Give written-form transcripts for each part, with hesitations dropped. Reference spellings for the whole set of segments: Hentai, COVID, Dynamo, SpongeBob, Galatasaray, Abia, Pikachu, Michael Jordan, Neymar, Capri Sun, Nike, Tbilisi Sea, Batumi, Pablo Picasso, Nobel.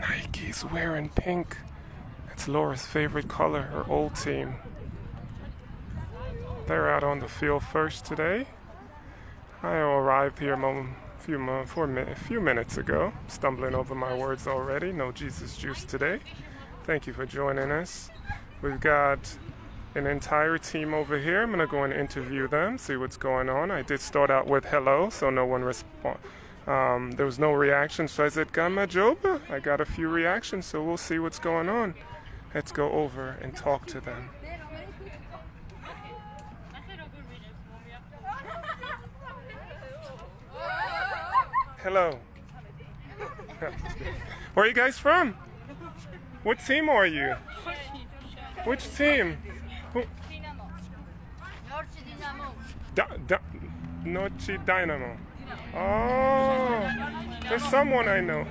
Nike's wearing pink. It's Laura's favorite color, her old team. They're out on the field first today. I arrived here a few minutes ago, stumbling over my words already. No Jesus juice today. Thank you for joining us. We've got an entire team over here. I'm gonna go and interview them, see what's going on. I did start out with hello, so no one responded. There was no reaction, so I said, Gamma Joba. I got a few reactions, so we'll see what's going on. Let's go over and talk to them. Hello. Where are you guys from? What team are you? Which team? Dynamo. Oh, there's someone I know.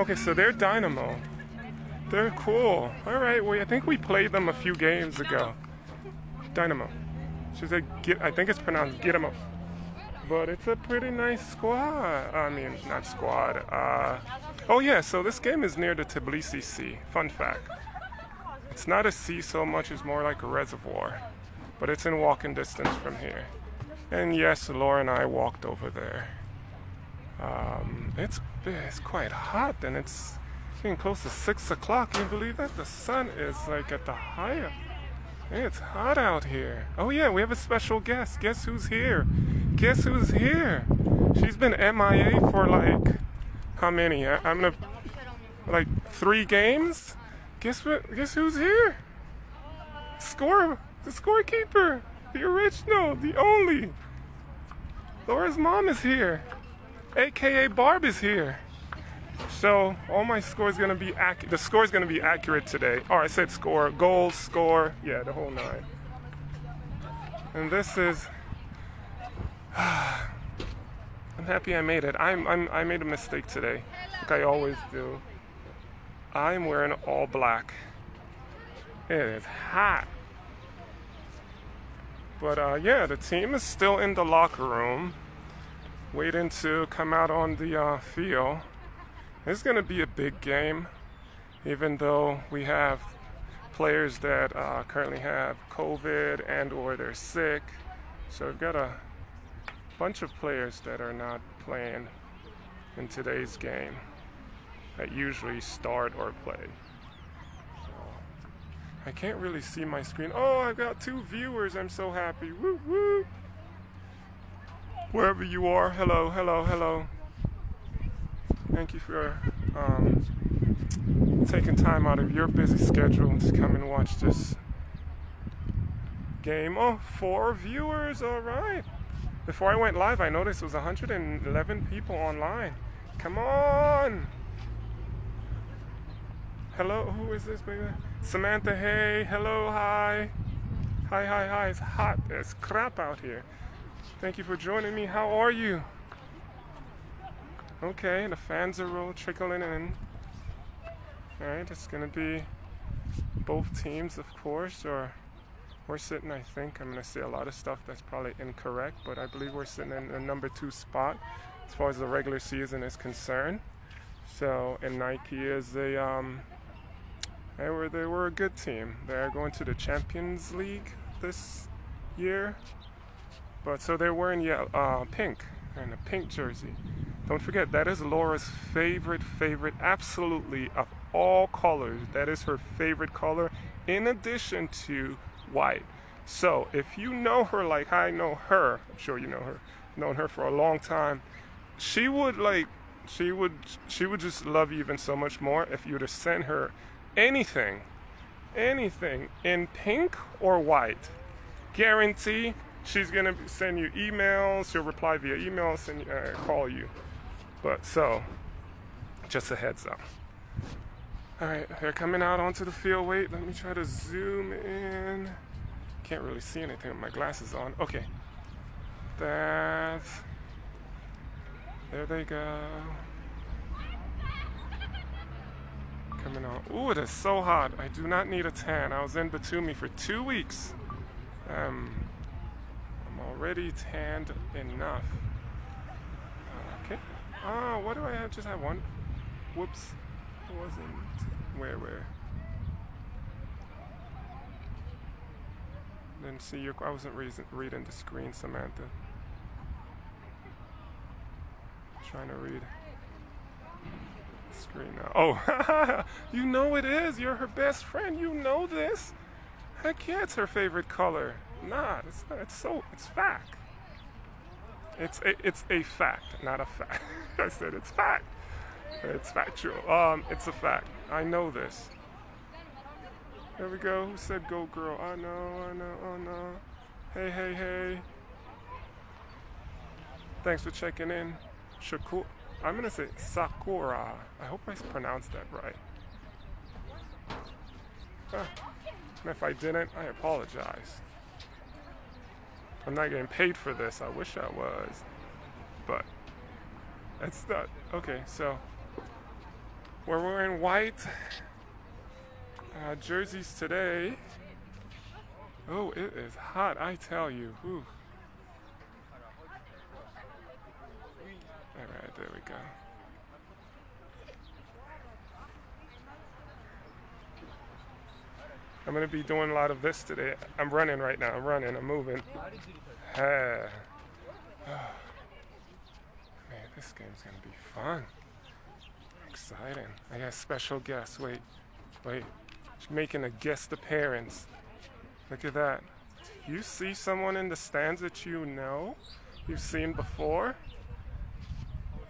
Okay, so they're Dynamo. They're cool. All right, well, I think we played them a few games ago. Dynamo. She said, I think it's pronounced Gitamo. But it's a pretty nice squad. I mean, not squad. Oh, yeah, so this game is near the Tbilisi Sea. Fun fact. It's not a sea so much, it's more like a reservoir. But it's in walking distance from here. And yes, Laura and I walked over there. It's quite hot, and it's getting close to 6 o'clock. Can you believe that? The sun is like at the higher. It's hot out here. Oh yeah, we have a special guest. Guess who's here? Guess who's here? She's been MIA for like, how many? I'm gonna, like 3 games? Guess what? Guess who's here? The scorekeeper. The original, the only. Laura's mom is here, AKA Barb is here. So all my score is gonna be accurate. The score is gonna be accurate today. Oh, I said score, goals, score, yeah, the whole 9. And this is, I'm happy I made it. I made a mistake today, like I always do. I'm wearing all black. It is hot. But yeah, the team is still in the locker room, waiting to come out on the field. It's going to be a big game, even though we have players that currently have COVID and or they're sick. So we've got a bunch of players that are not playing in today's game that usually start or play. I can't really see my screen. Oh, I've got 2 viewers. I'm so happy. Woo, woo. Wherever you are, hello, hello, hello. Thank you for taking time out of your busy schedule to come and watch this game. Oh, 4 viewers. All right. Before I went live, I noticed it was 111 people online. Come on. Hello, who is this, baby? Samantha, hey, hello, hi. Hi, hi, hi, it's hot as crap out here. Thank you for joining me, how are you? Okay, the fans are all trickling in. All right, it's gonna be both teams, of course, or we're sitting, I think, I'm gonna say a lot of stuff that's probably incorrect, but I believe we're sitting in the number 2 spot as far as the regular season is concerned. So, and Nike is a, They were a good team. They're going to the Champions League this year. But so they're wearing pink. They're in a pink jersey. Don't forget, that is Laura's favorite, absolutely, of all colors. That is her favorite color in addition to white. So if you know her like I know her, I'm sure you know her, known her for a long time, she would just love you even so much more if you would have sent her anything in pink or white. Guarantee she's gonna send you emails, she'll reply via emails and call you. But so, just a heads up. All right, they're coming out onto the field. Wait, let me try to zoom in. Can't really see anything with my glasses on. Okay, there they go. Coming on. Ooh, it is so hot. I do not need a tan. I was in Batumi for 2 weeks. I'm already tanned enough. Okay. Oh, what do I have? Just have one. Whoops. wasn't where. Didn't see you. I wasn't reading the screen, Samantha. Trying to read the screen now. Oh, you know it is. You're her best friend. You know this. Heck yeah, it's her favorite color. Nah, it's not. It's so. It's fact. It's a fact, not a fact. I said it's fact. It's factual. It's a fact. I know this. There we go. Who said go girl? I know, oh no. Hey. Thanks for checking in. Shakur. I'm gonna say Sakura. I hope I pronounced that right. And if I didn't, I apologize. I'm not getting paid for this. I wish I was. But that's not okay, so we're wearing white jerseys today. Oh, it is hot, I tell you. Whew. All right, there we go. I'm gonna be doing a lot of this today. I'm running right now. I'm moving. Man, this game's gonna be fun. Exciting. I got special guests. Wait. She's making a guest appearance. Look at that. You see someone in the stands that you know, you've seen before.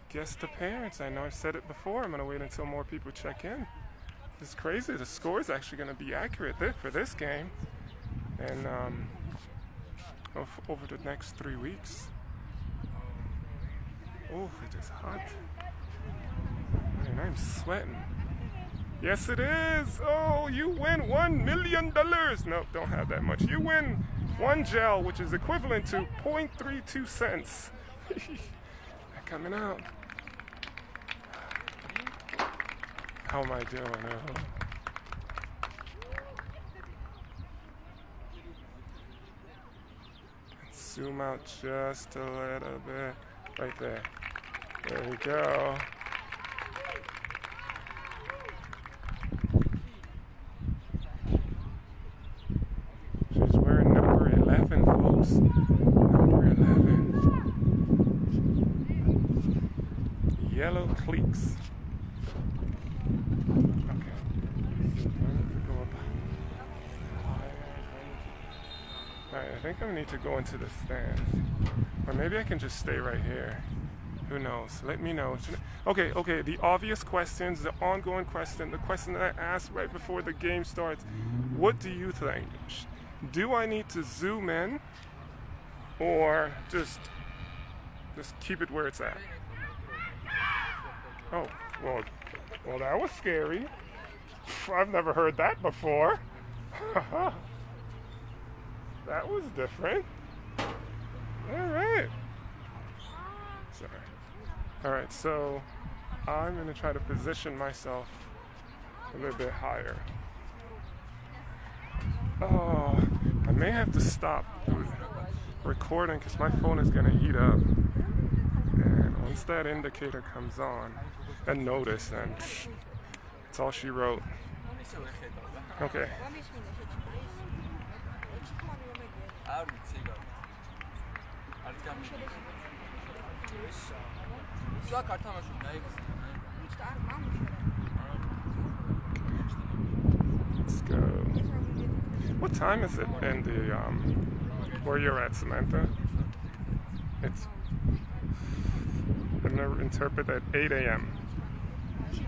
Guest appearance. I know I've said it before. I'm gonna wait until more people check in. It's crazy. The score is actually going to be accurate for this game, and over the next 3 weeks. Oh, it is hot. Man, I'm sweating. Yes, it is. Oh, you win $1 million. No, don't have that much. You win one gel, which is equivalent to 0.32 cents. They're coming out. How am I doing? Let's zoom out just a little bit. Right there. There we go. She's wearing number 11, folks. Number 11. Yellow cleats. I think I need to go into the stands, or maybe I can just stay right here. Who knows? Let me know. Okay. The obvious questions, the ongoing question, the question that I asked right before the game starts. What do you think? Do I need to zoom in, or just keep it where it's at? Oh, well, that was scary. I've never heard that before. That was different. Alright. Sorry. Alright, so I'm going to try to position myself a little bit higher. Oh, I may have to stop recording because my phone is going to heat up. And once that indicator comes on, I notice, and that's all she wrote. Okay. Let's go. What time is it in the where you're at, Samantha? It's, I'm gonna interpret at 8 AM. Okay.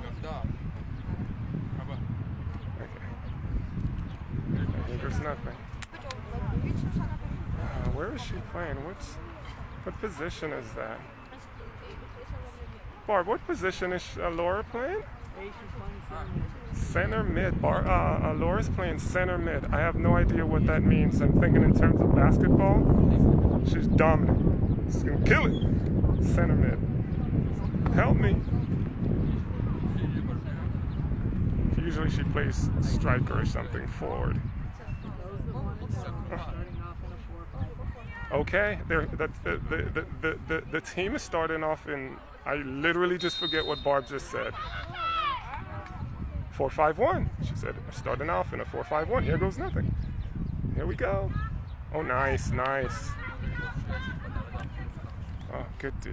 I think there's nothing. Where is she playing? What position is that? Barb, what position is Laura playing? Center mid. Laura's playing center mid. I have no idea what that means. I'm thinking in terms of basketball. She's dominant. She's gonna kill it. Center mid. Help me. Usually she plays striker or something forward. Okay, the team is starting off in, I literally just forget what Barb just said. 4-5-1. She said, starting off in a 4-5-1. Here goes nothing. Here we go. Oh, nice, nice. Oh, good D.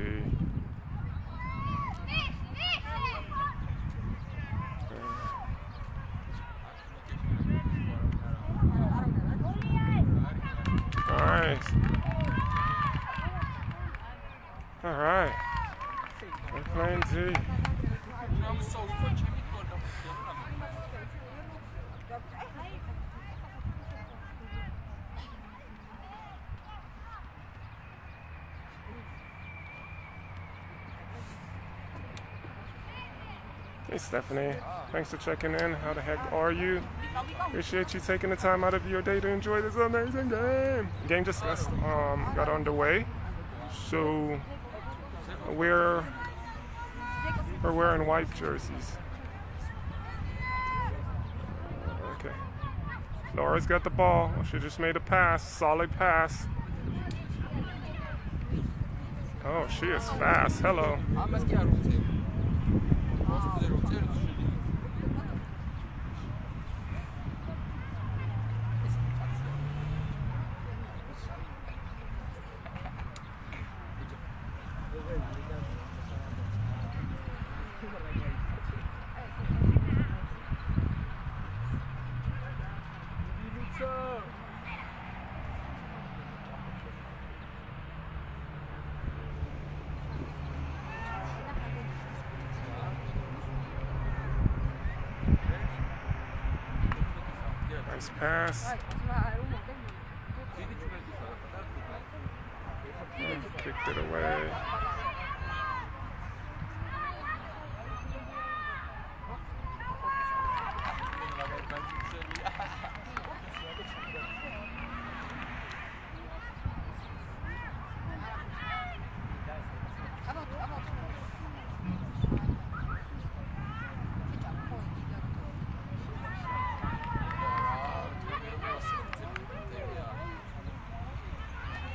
Nice. All right. We're playing Z. Hey, Stephanie. Thanks for checking in. How the heck are you? Appreciate you taking the time out of your day to enjoy this amazing game. The game just got underway. So we're wearing white jerseys. Okay. Laura's got the ball. She just made a pass. Solid pass. Oh, she is fast. Hello. Pass. And kicked it away.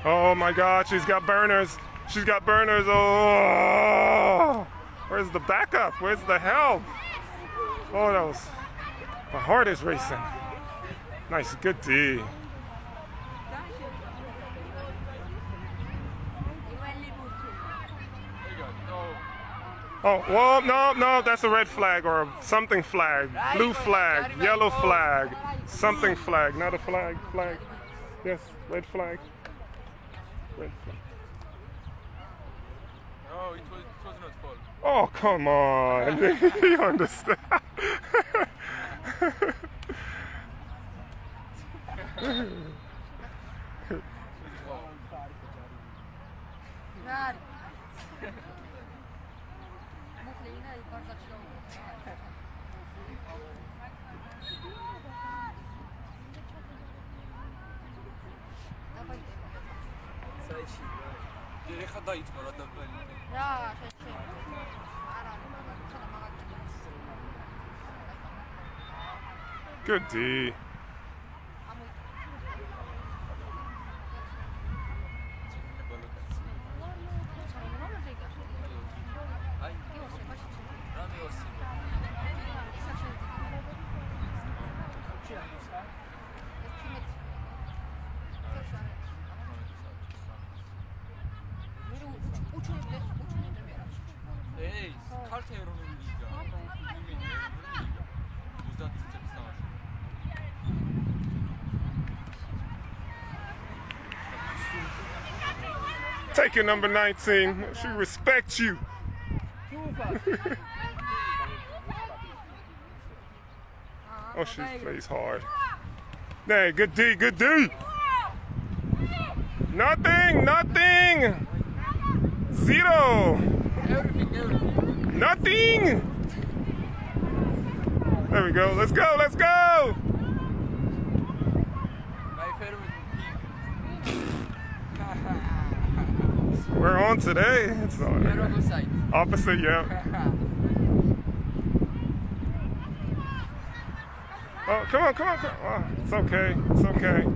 Oh my God, she's got burners. She's got burners. Oh, where's the backup? Where's the help? Oh, that was, my heart is racing. Nice, good D. Oh, whoa, no, no, that's a red flag or something flag, blue flag, yellow flag, something flag, not a flag, flag. Yes, red flag. Red flag. No, it was not fault. Oh, come on. You understand. Good D. Take your number 19. She respects you. Oh, she plays hard. Hey, good D, good D. Nothing, nothing. Zero. Nothing. There we go. Let's go, let's go. We're on today. It's all right. Opposite. Opposite, yeah. Oh, come on, come on, come on. Oh, it's okay. It's okay.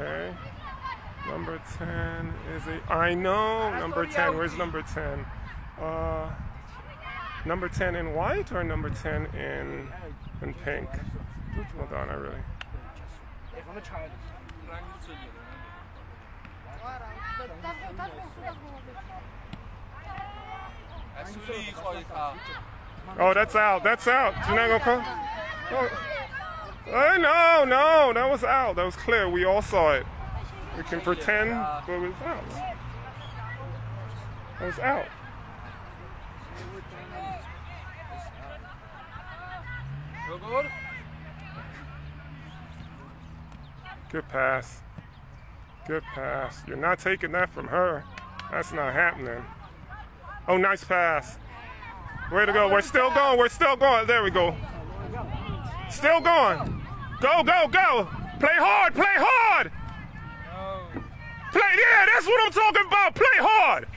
Okay. Number 10 is a... I know! Number 10. Where's number 10? Number 10 in white or number 10 in pink? Hold on, I really... Oh, that's out. That's out. You're not going to call? Oh, no, no. That was out. That was clear. We all saw it. We can pretend, but it was out. It was out. Good pass. Good pass. You're not taking that from her. That's not happening. Oh, nice pass. Way to go. We're still going. We're still going. There we go. Still going. Go, go, go. Play hard. Play hard. Play, yeah, that's what I'm talking about. Play hard.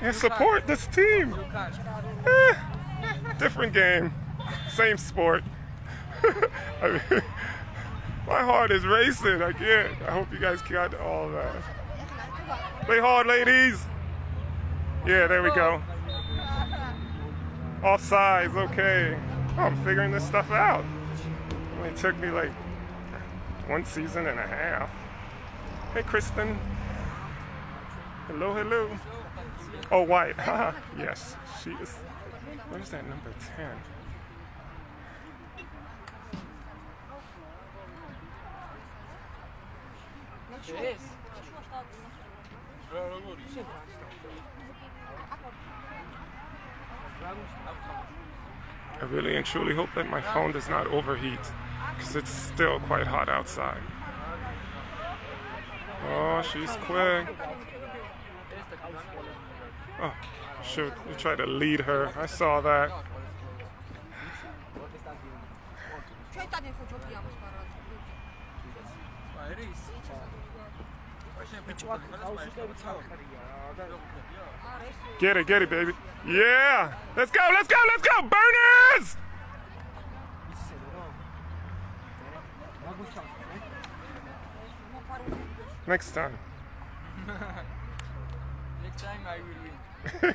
And support this team. Different game, same sport. I mean, my heart is racing. I can't. I hope you guys got all that. Play hard, ladies. Yeah, there we go. Offsides, okay. Oh, I'm figuring this stuff out. I mean, it took me like 1.5 seasons. Hey, Kristen. Hello, hello. Oh, white. Yes, she is. What is that number 10? It is. I really and truly hope that my phone does not overheat, because it's still quite hot outside. Oh, she's quick. Oh, shoot. You tried to lead her. I saw that. Get it, baby. Yeah! Let's go, let's go, let's go! Burners! Next time. Next time I will win.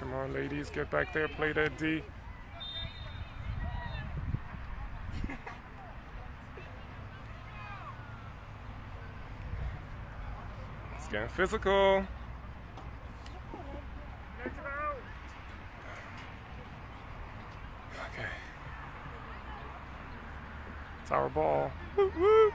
Come on, ladies, get back there, play that D. It's getting physical. Our ball. Woo, woo.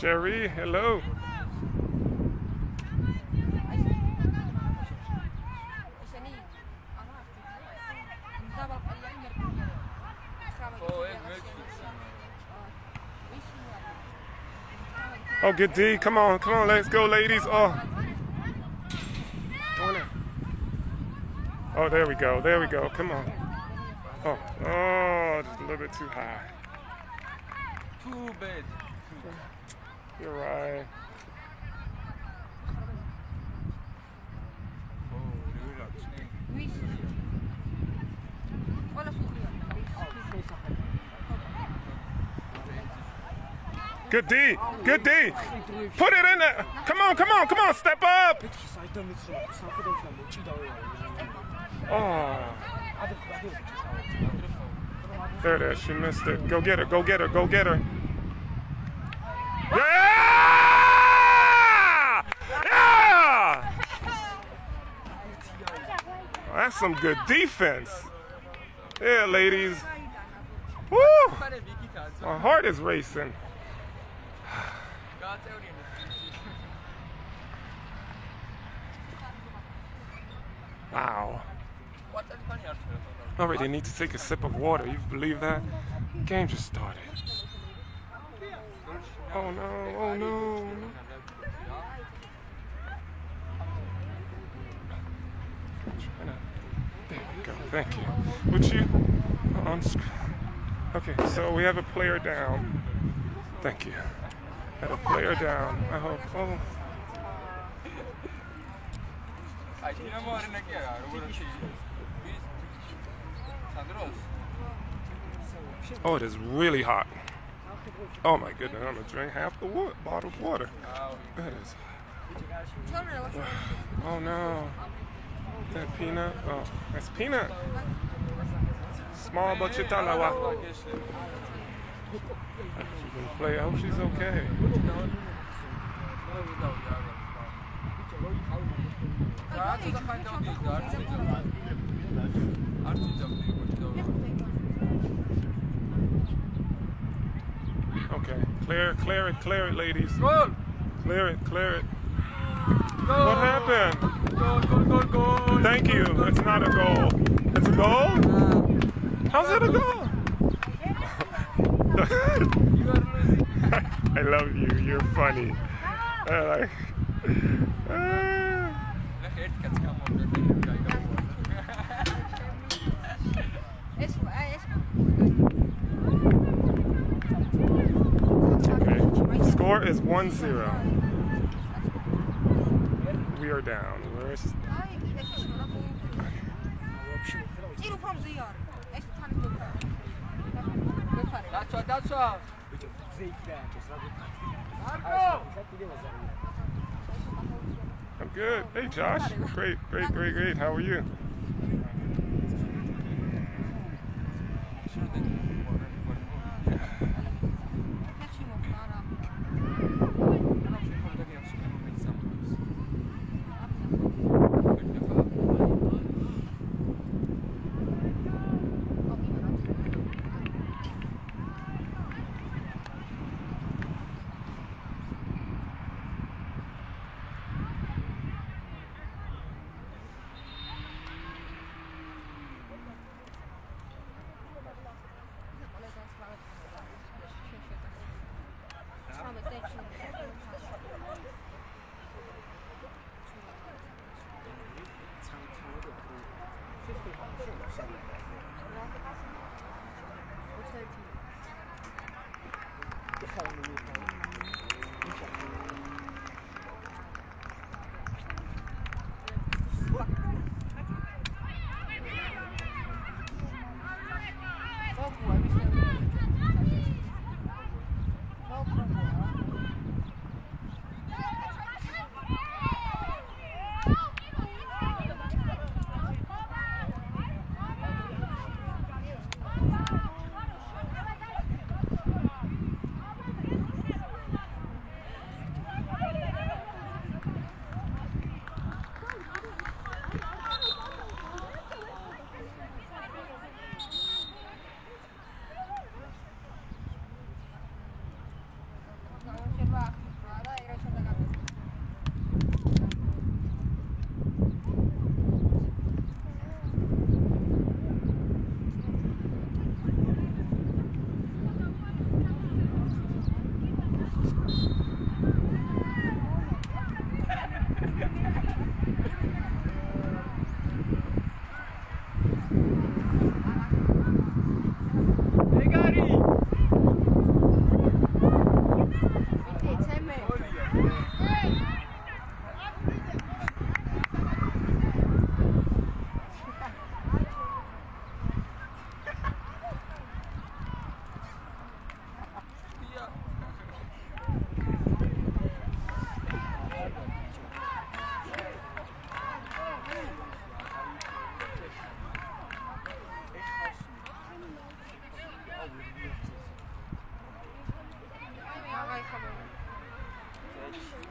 Jerry, hello. Oh, good D. Come on, come on, let's go, ladies. Oh. Oh, there we go, there we go. Come on. Oh, oh, just a little bit too high. Too bad. You're right. Good D. Good D. Put it in there. Come on, come on, come on. Step up. Oh. There it is. She missed it. Go get her. Go get her. Go get her. Yeah! Yeah! Oh, that's some good defense. Yeah, ladies. Woo! My heart is racing. God's out here. Wow. I already need to take a sip of water. You believe that? Game just started. Oh no, oh no. There we go, thank you. Would you? Okay, so we have a player down. Thank you. Had a player down, I hope. Oh. Oh, it is really hot. Oh my goodness, I'm gonna drink half the bottled water. That is. Oh no. That peanut. Oh, that's peanut. Small but chitalawa. I hope she's okay. Okay, clear it, ladies. Clear it. Goal. What happened? Goal. Thank you. It's not a goal. It's a goal? How's it a goal? I love you. You're funny. Okay. Score is 1-0. We are down. I'm good. Hey Josh. Great. How are you?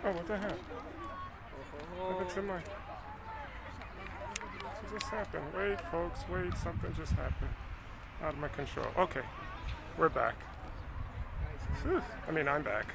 Oh, what the heck? Look at my... What just happened? Wait, folks, wait. Something just happened. Out of my control. Okay. We're back. Whew. I mean, I'm back.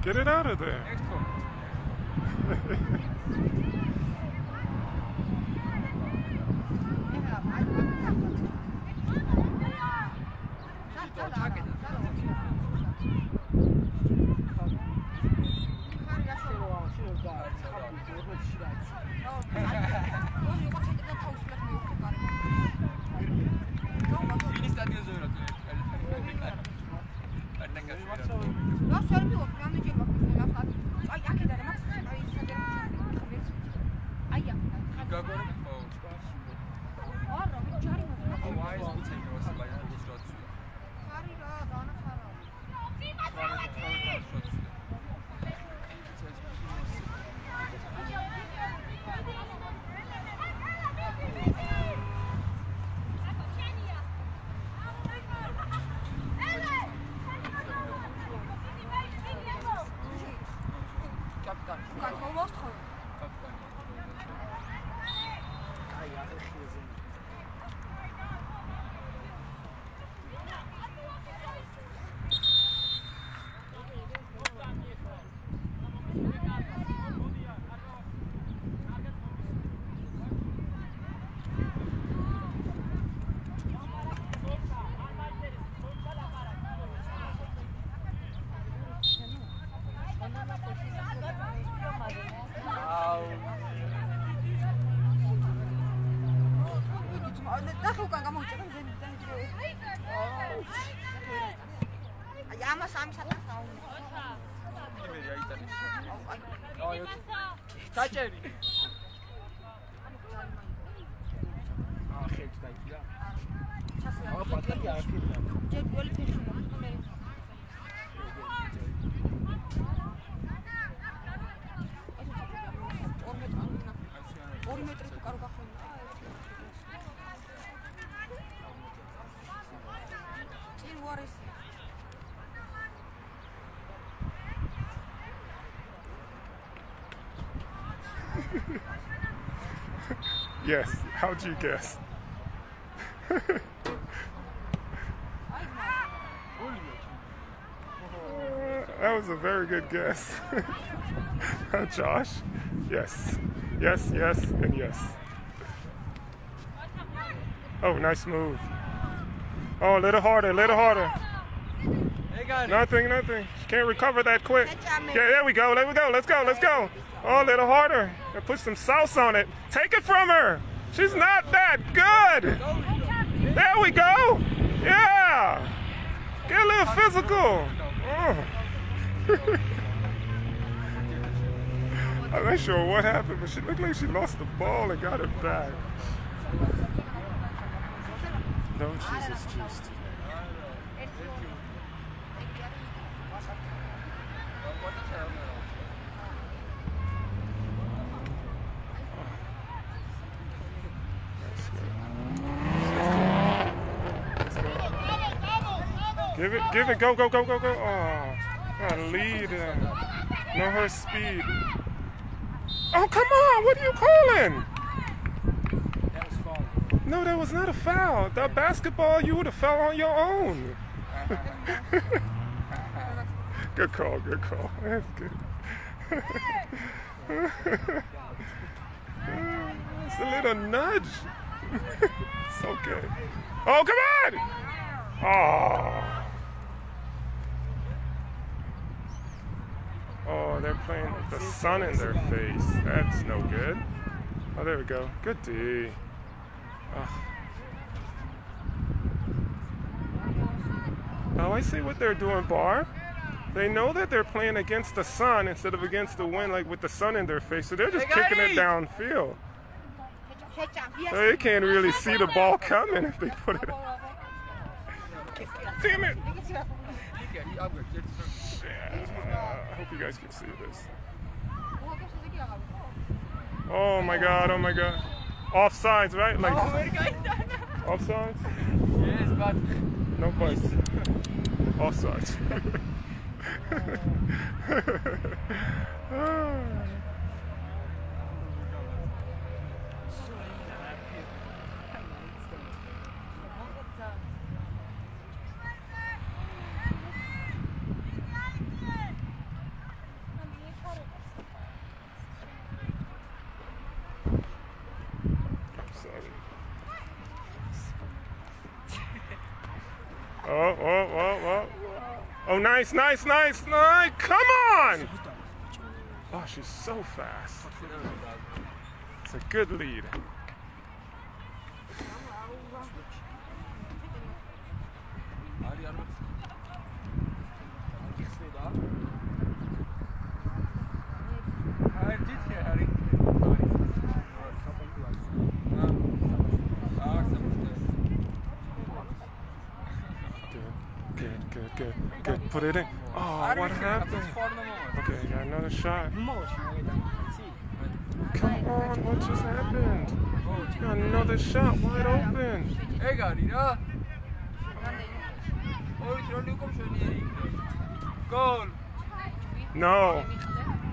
Get it out of there. Yes, how'd you guess? That was a very good guess. Josh? Yes. Yes, yes, and yes. Oh, nice move. Oh, a little harder, a little harder. Nothing, nothing. She can't recover that quick. Yeah, there we go, there we go. Let's go, let's go. Oh, a little harder. And put some sauce on it. Take it from her. She's not that good. There we go. Yeah. Get a little physical. Oh. I'm not sure what happened, but she looked like she lost the ball and got it back. No, Jesus, just. Give it, go. Oh, got a lead. Know her speed. Oh, come on, what are you calling? That was foul. No, that was not a foul. That basketball, you would have fell on your own. Good call. That's good. It's a little nudge. It's okay. Oh, come on! Oh, they're playing with the sun in their face. That's no good. Oh, there we go. Good D. Oh. Oh, I see what they're doing, Bar. They know that they're playing against the sun instead of against the wind, like with the sun in their face. So they're just kicking it downfield. They can't really see the ball coming if they put it up. Damn it! Yeah, I hope you guys can see this. Oh my god. Offsides, right? Like, offsides? Yes, but. No points. Offsides. Oh, nice. Come on! Oh, she's so fast. It's a good lead. Good, put it in. Oh, what happened? Okay, got another shot. Come on, what just happened? Got another shot, wide open. Goal. No.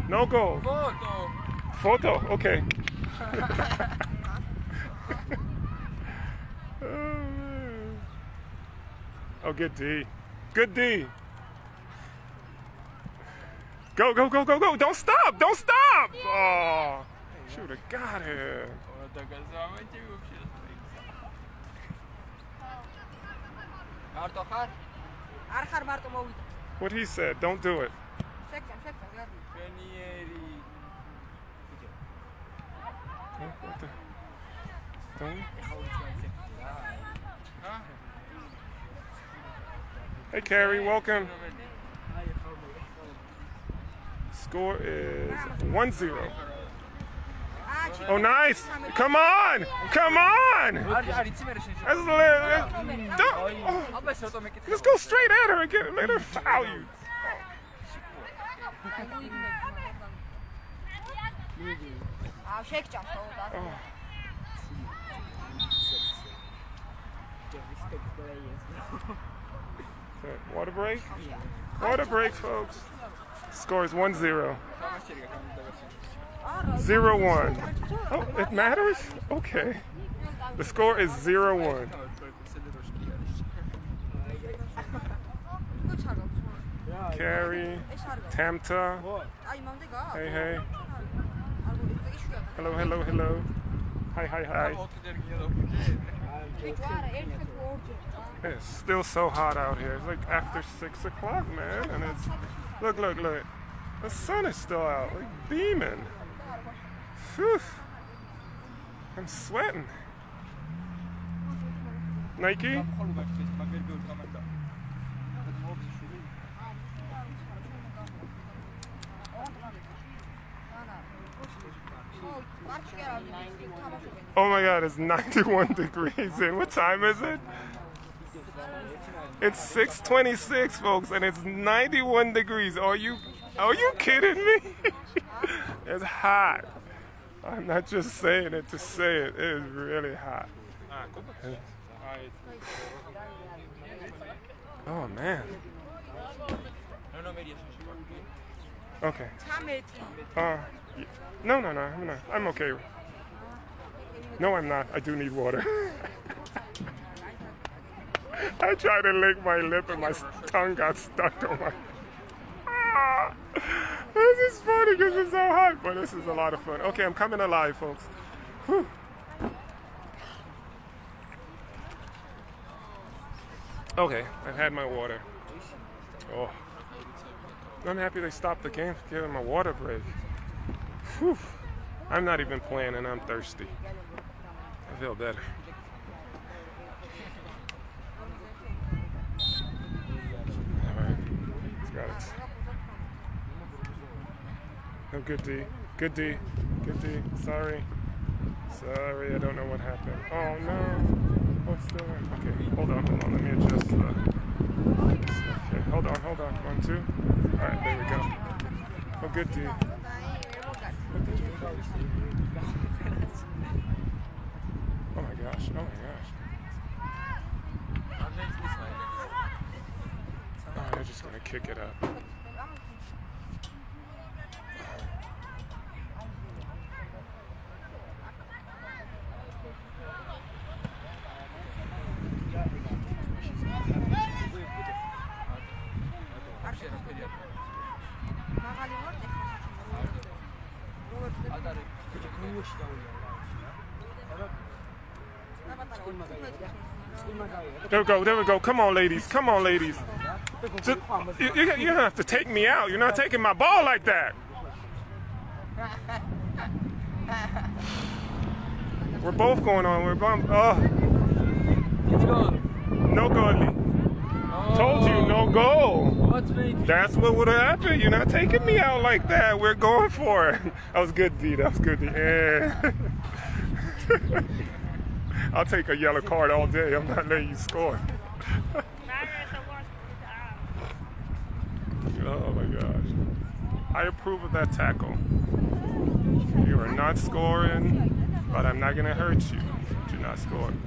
No goal. Photo, okay. Oh, good D. Good D. Go. Don't stop. Oh, should have got him. What he said, don't do it. Hey Carrie, welcome. Score is 1-0. Oh, nice! Come on! Let's go straight at her and let her foul you. Oh. Water break, folks. Scores 1-0. 0-1. Oh, it matters? Okay. The score is 0-1. Carrie, Tamta. Hey. Hello. Hi. It's still so hot out here. It's like after 6 o'clock, man, and it's look. The sun is still out, like beaming. Phew. I'm sweating. Nike. Oh my god, it's 91 degrees in. What time is it? It's 6:26, folks, and it's 91 degrees. Are you kidding me? It's hot. I'm not just saying it to say it. It is really hot. Oh, man. Okay. No, I'm not. I'm okay. No, I'm not. I do need water. I tried to lick my lip and my tongue got stuck on my... Ah, this is funny because it's so hot, but this is a lot of fun. Okay, I'm coming alive, folks. Whew. Okay, I've had my water. Oh, I'm happy they stopped the game for giving my water break. Whew. I'm not even playing and I'm thirsty. I feel better. Alright, let's grab it. Oh, good D. Good D. Good D. Sorry. Sorry, I don't know what happened. Oh no. What's the... Okay, hold on. Let me adjust the... Okay, hold on. 1, 2. Alright, there we go. Oh, good D. Oh my gosh, Oh, they're just gonna kick it up. There we go. Come on, ladies. Just, you don't have to take me out. You're not taking my ball like that. We're both going on. We're both. No goalie. Told you, no goal. That's what would have happened. You're not taking me out like that. We're going for it. That was good, D. Yeah. I'll take a yellow card all day. I'm not letting you score. Oh my gosh. I approve of that tackle. You are not scoring, but I'm not going to hurt you if you're not scoring.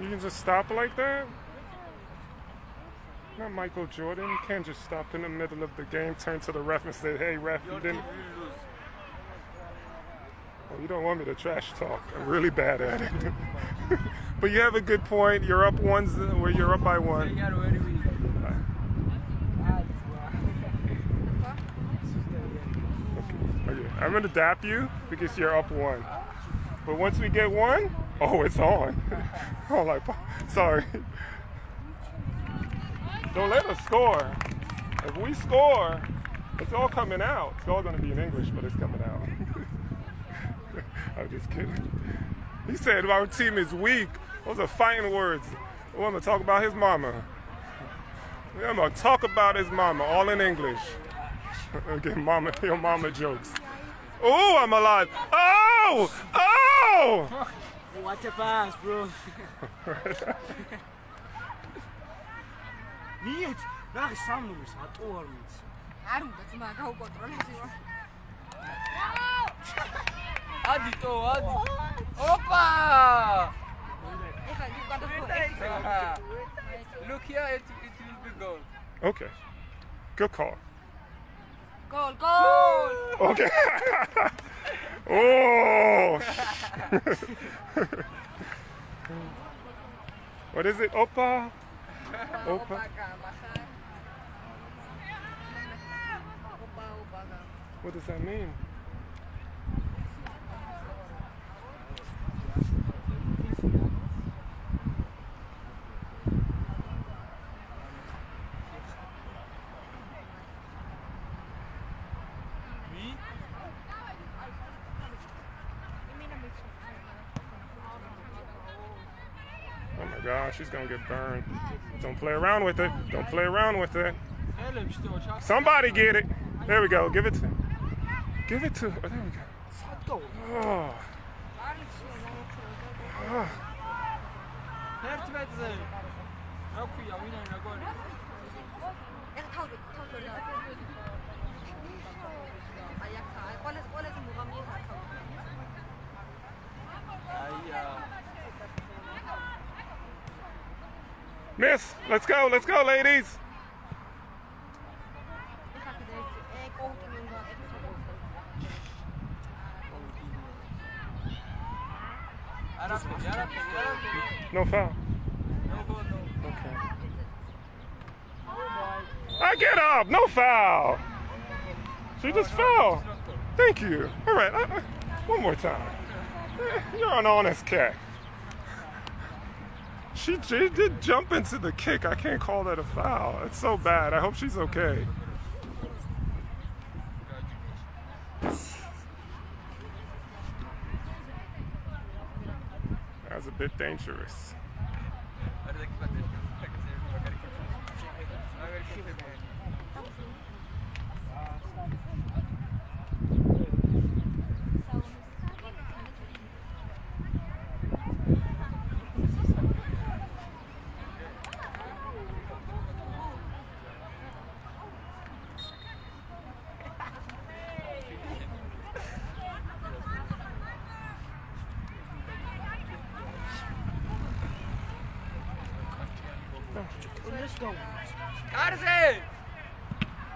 You can just stop like that? Not Michael Jordan. You can't just stop in the middle of the game, turn to the ref and say, hey, ref, you didn't... Well, you don't want me to trash talk. I'm really bad at it. But you have a good point. You're up by one. Okay. I'm going to dap you because you're up one. But once we get one... Oh, it's on. Oh, like, sorry. Don't let us score. If we score, it's all coming out. It's all going to be in English, but it's coming out. I'm just kidding. He said our team is weak. Those are fighting words. I want to talk about his mama. Yeah, man, talk about his mama, all in English. Get mama, your mama jokes. Oh, I'm alive. Oh! Oh! What a pass, bro. Mute! That is some news at all. I don't know what to do. Adito, Adito. Opa! Look here, it will be goal. Okay. Good call. Goal, goal! Okay. Oh! What is it? Opa? Opa. What does that mean? God, she's gonna get burned. Don't play around with it. Don't play around with it. Somebody get it. There we go. Give it to him. Give it to her. There we go. Oh. Oh. Miss, let's go, ladies. No foul. Okay. I get up. No foul. She just fell. Thank you. All right. One more time. You're an honest cat. She did jump into the kick. I can't call that a foul. It's so bad. I hope she's okay. That was a bit dangerous.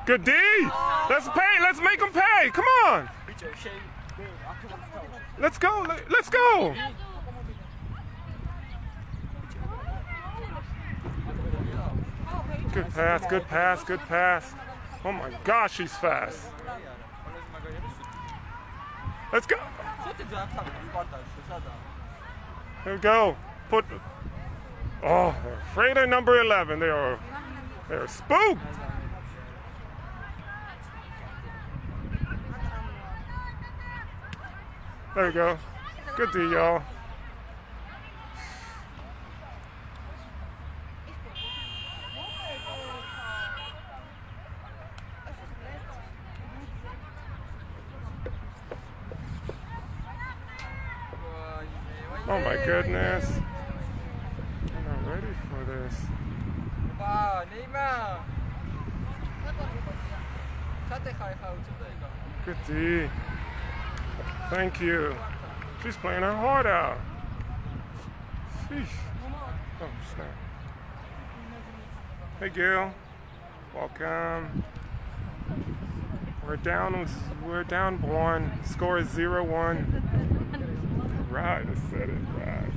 Good D! Let's pay! Let's make them pay! Come on! Let's go! Let's go! Good pass! Good pass! Good pass! Oh my gosh, she's fast! Let's go! Here we go! Put. Oh, they're afraid of number 11. They're spooked. There we go. Good D, y'all. Oh my goodness. I'm not ready for this. Wow, Neymar. Good D. Thank you. She's playing her heart out. Sheesh. Oh, snap. Hey, Gil. Welcome. We're down one. Score is 0-1. Right, I said it right.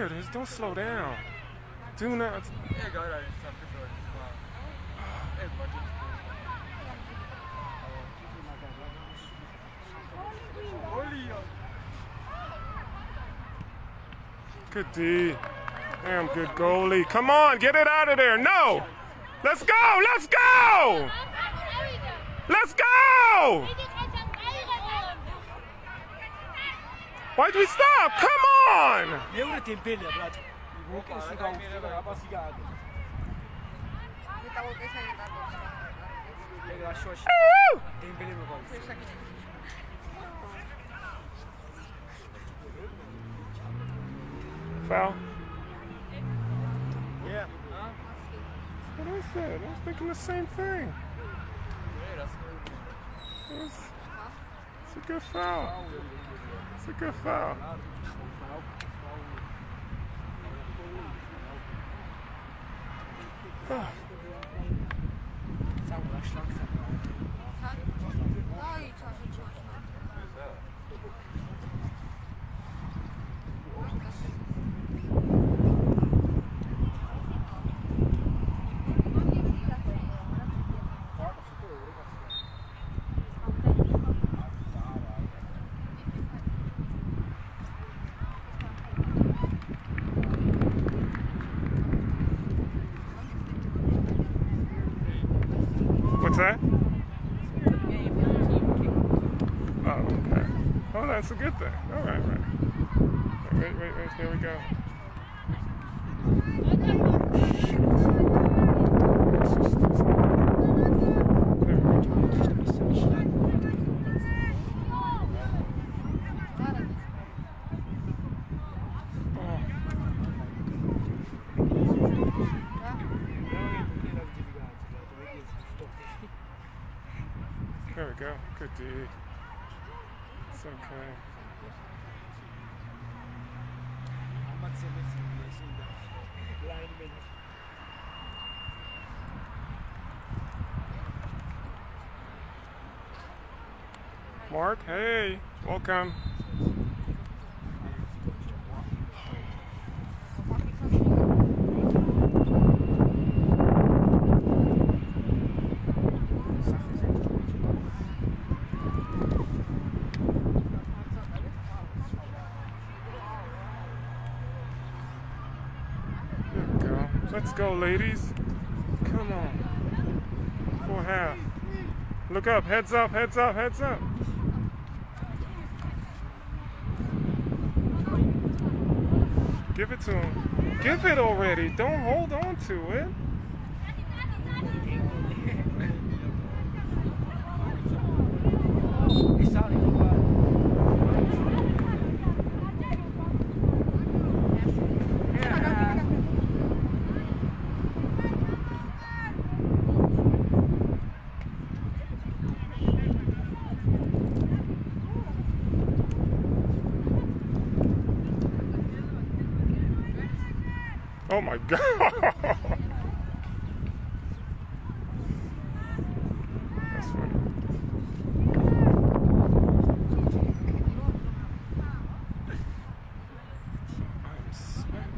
There it is. Don't slow down. Do not. Good D. Damn good goalie. Come on, get it out of there. No! Let's go! Let's go! Let's go! Why'd we stop? Come on! Foul? Yeah. What I said. I was thinking the same thing. It's a good foul. It's a good foul. That's a good thing. All right, right. Wait, there we go. Oh. There we go. Good D. It's okay. Mark, hey, welcome. Let's go, ladies. Come on. Full half. Look up. Heads up, heads up, heads up. Give it to him. Give it already. Don't hold on to it. Oh my God! That's funny. I'm sweating.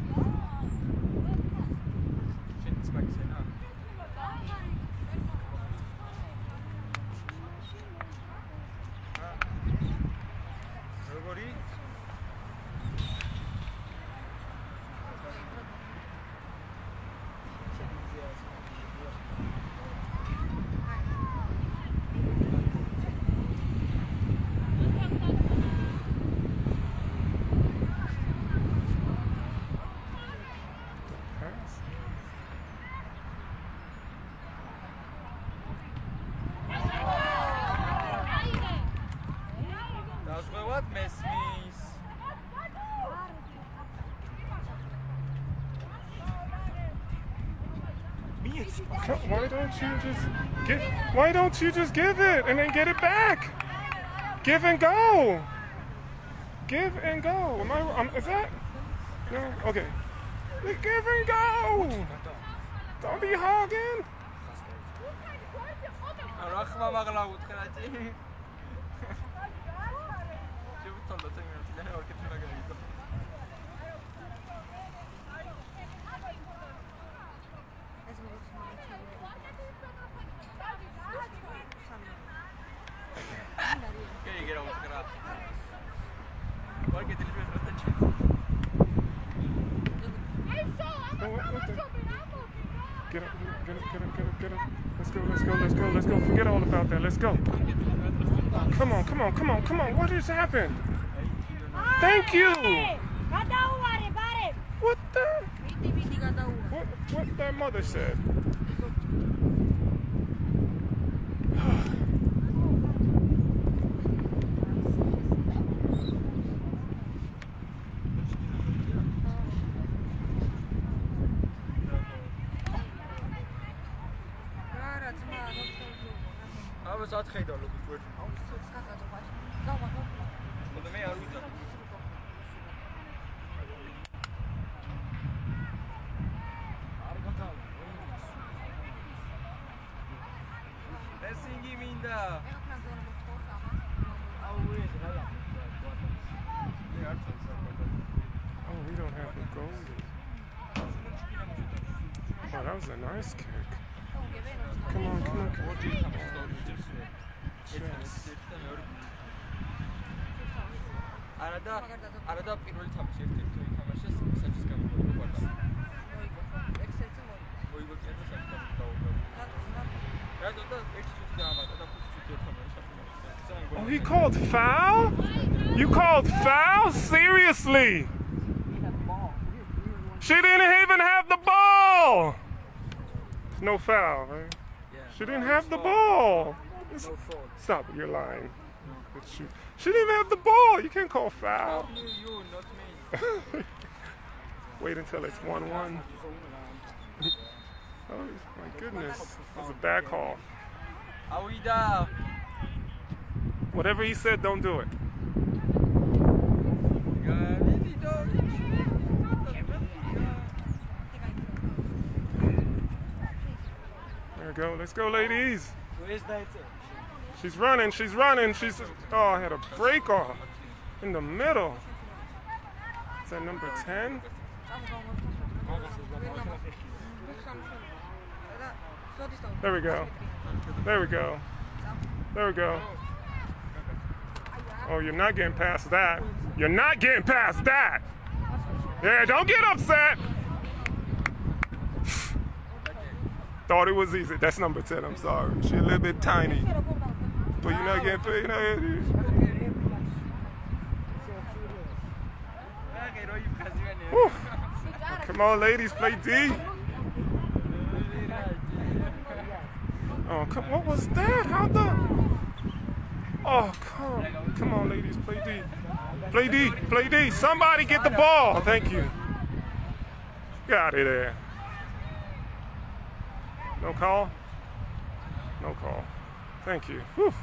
Why don't you just give it and then get it back? Give and go. Give and go. Am I? Is that? No. Okay. Give and go. Don't be hogging. Get him, get him, get him, get him. Let's go, let's go, let's go, let's go. Forget all about that. Let's go. Oh, come on, come on, come on, come on. What just happened? Thank you. What the? What that mother said. Nice kick. Come on, come on, come on. Yes. Oh, he called foul? You called foul? Seriously? She didn't even have the ball! No foul, right? Yeah, she didn't have the ball. No stop it, you're lying. No. She didn't even have the ball. You can't call foul. You, not me. Wait until it's 1-1. Oh, my goodness. That's a bad call. Whatever he said, don't do it. Go, let's go, ladies. She's running, she's running, she's. Oh, I had a break off in the middle. Is that number 10? There we go. There we go. There we go. Oh, you're not getting past that. You're not getting past that. Yeah, don't get upset. Thought it was easy. That's number 10. I'm sorry. She's a little bit tiny, but you're not getting paid. You know. Come on, ladies, play D. Oh, come. What was that? How the? Oh, come. Come on, ladies, play D. Play D. Play D. Somebody get the ball. Thank you. Get out of there. No call? No call. Thank you. Whew.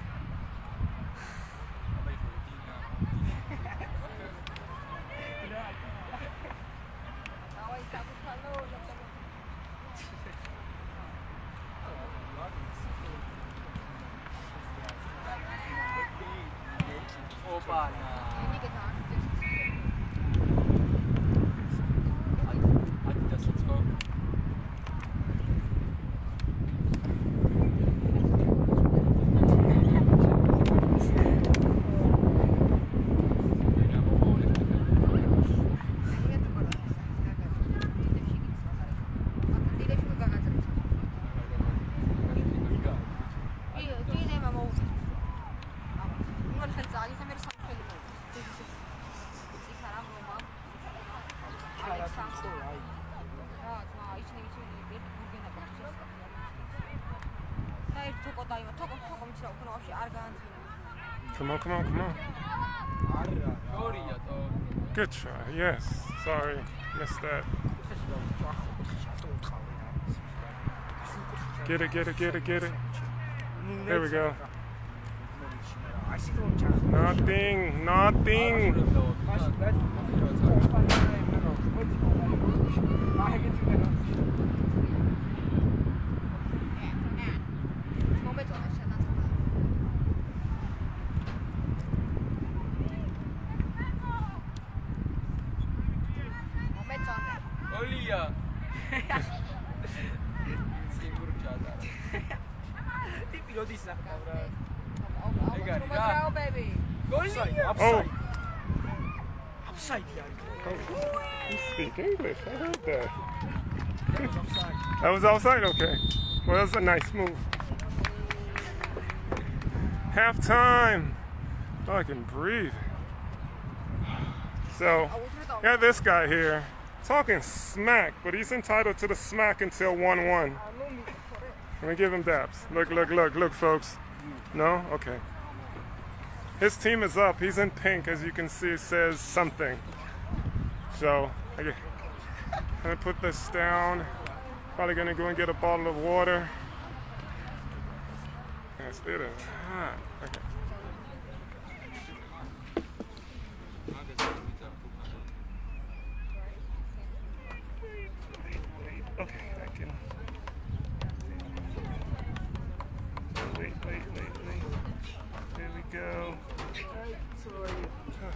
Come on, come on, come on. Good try, yes. Sorry, missed that. Get it, get it, get it, get it. There we go. Nothing, nothing. English, I heard that. That was outside, okay. Well, that was a nice move. Half time. Oh, I can breathe. So, yeah, this guy here talking smack, but he's entitled to the smack until 1-1. Let me give him daps. Look, look, look, look, folks. No? Okay. His team is up. He's in pink, as you can see. It says something. So, I'm gonna put this down. Probably gonna go and get a bottle of water. Yes, it is hot. Okay.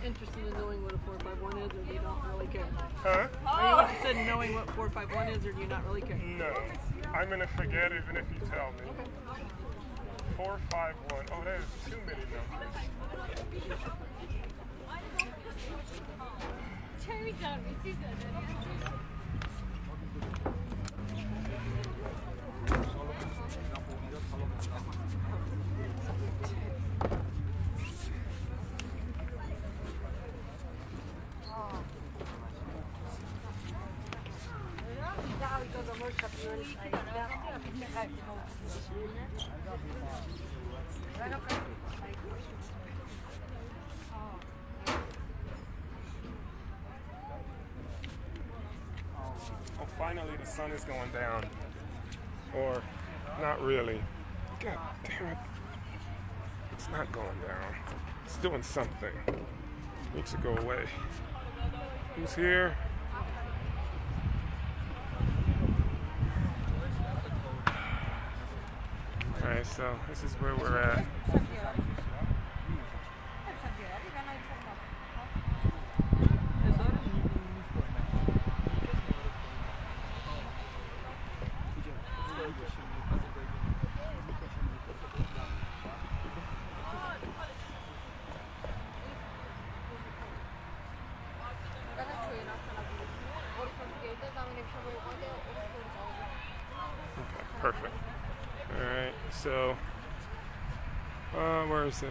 Interested in knowing what a 4-5-1 is, or do you not really care? Huh? Are you interested in knowing what 4-5-1 is, or do you not really care? No. I'm going to forget even if you tell me. Okay. 4-5-1. Oh, there's too many numbers. Oh, finally the sun is going down. Or not really. God damn it. It's not going down. It's doing something. It needs to go away. Who's here? Alright, so this is where we're at. Okay, perfect. Alright, so, where is it?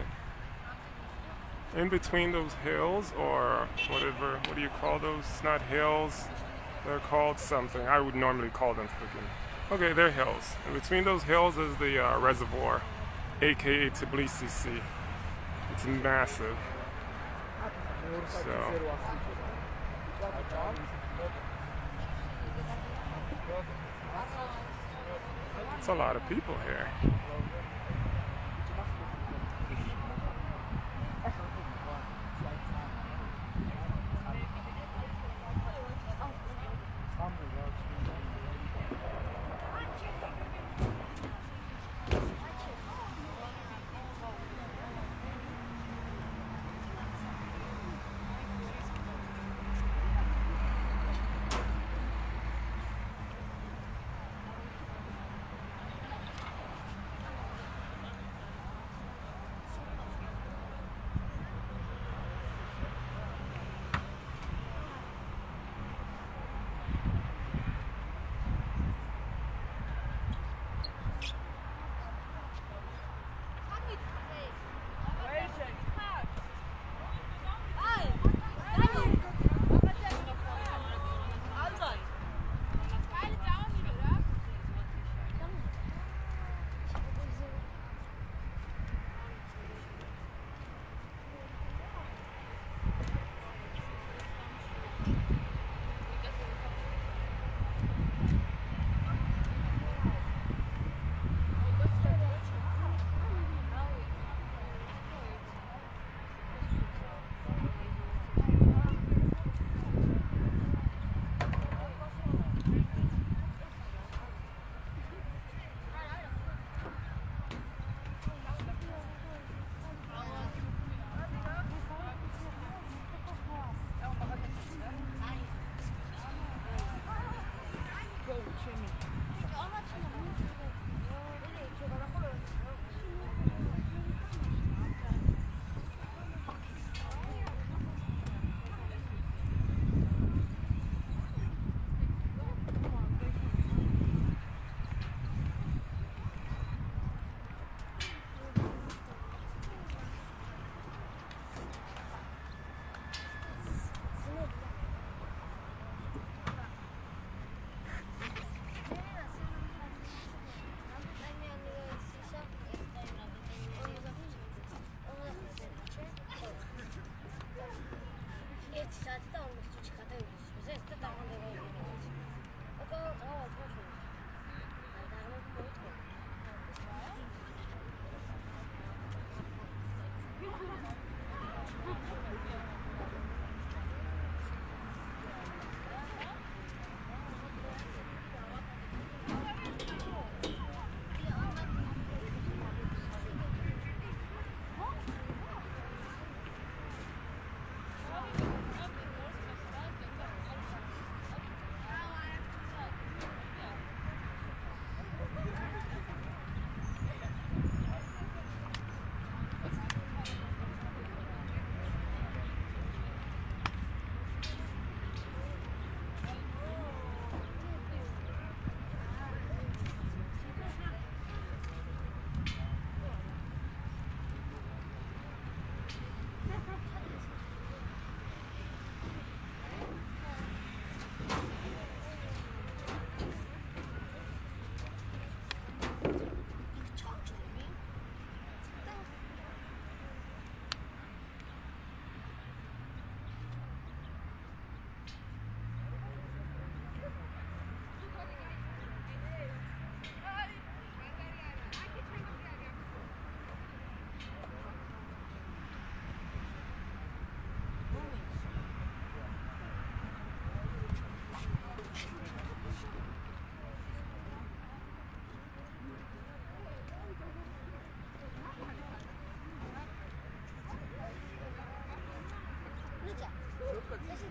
In between those hills, or whatever, what do you call those? It's not hills, they're called something. I would normally call them freaking. Okay, they're hills. In between those hills is the reservoir, aka Tbilisi Sea. It's massive. So. It's a lot of people here. Sandwich.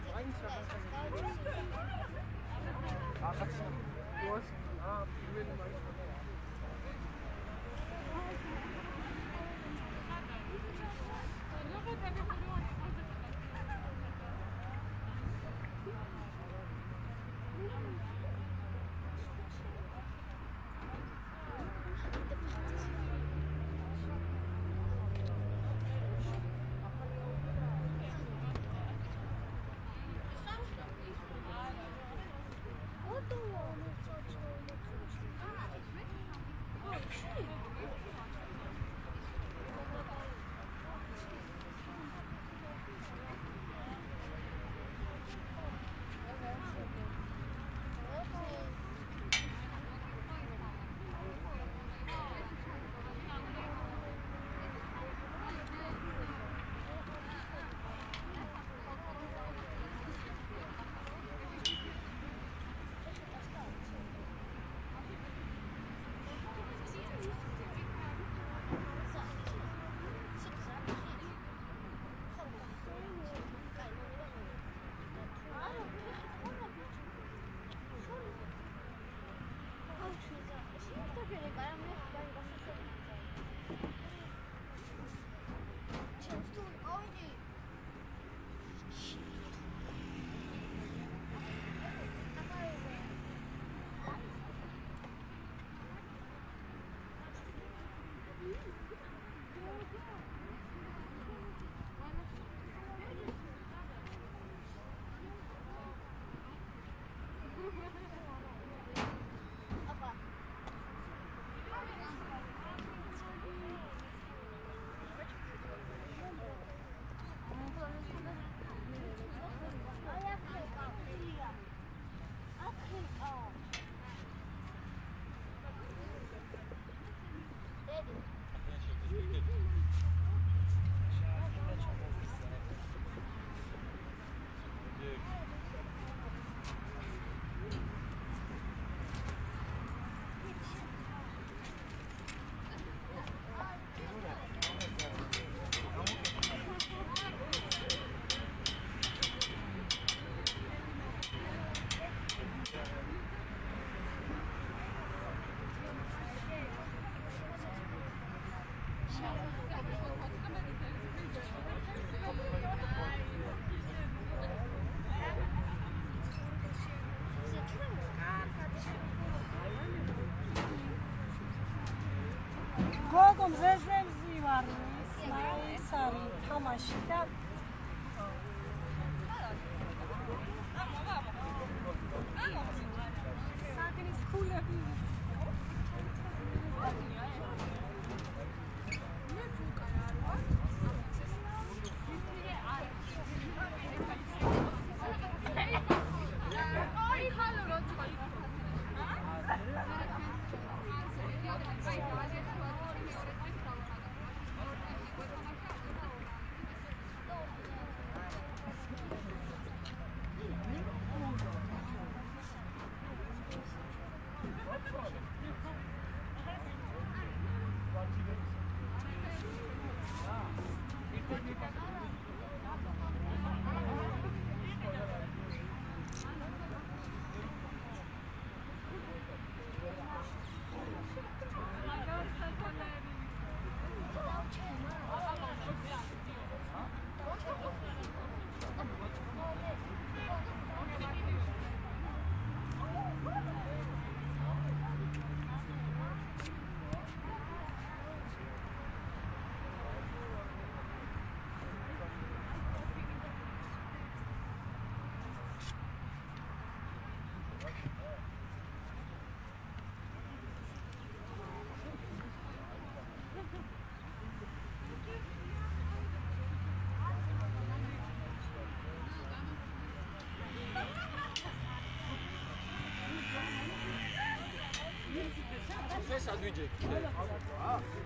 Ah. Oh, okay.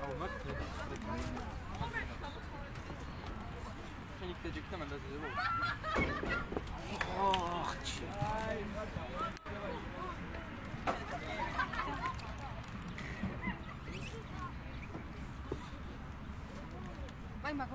Oh, what? Oh, shit. It's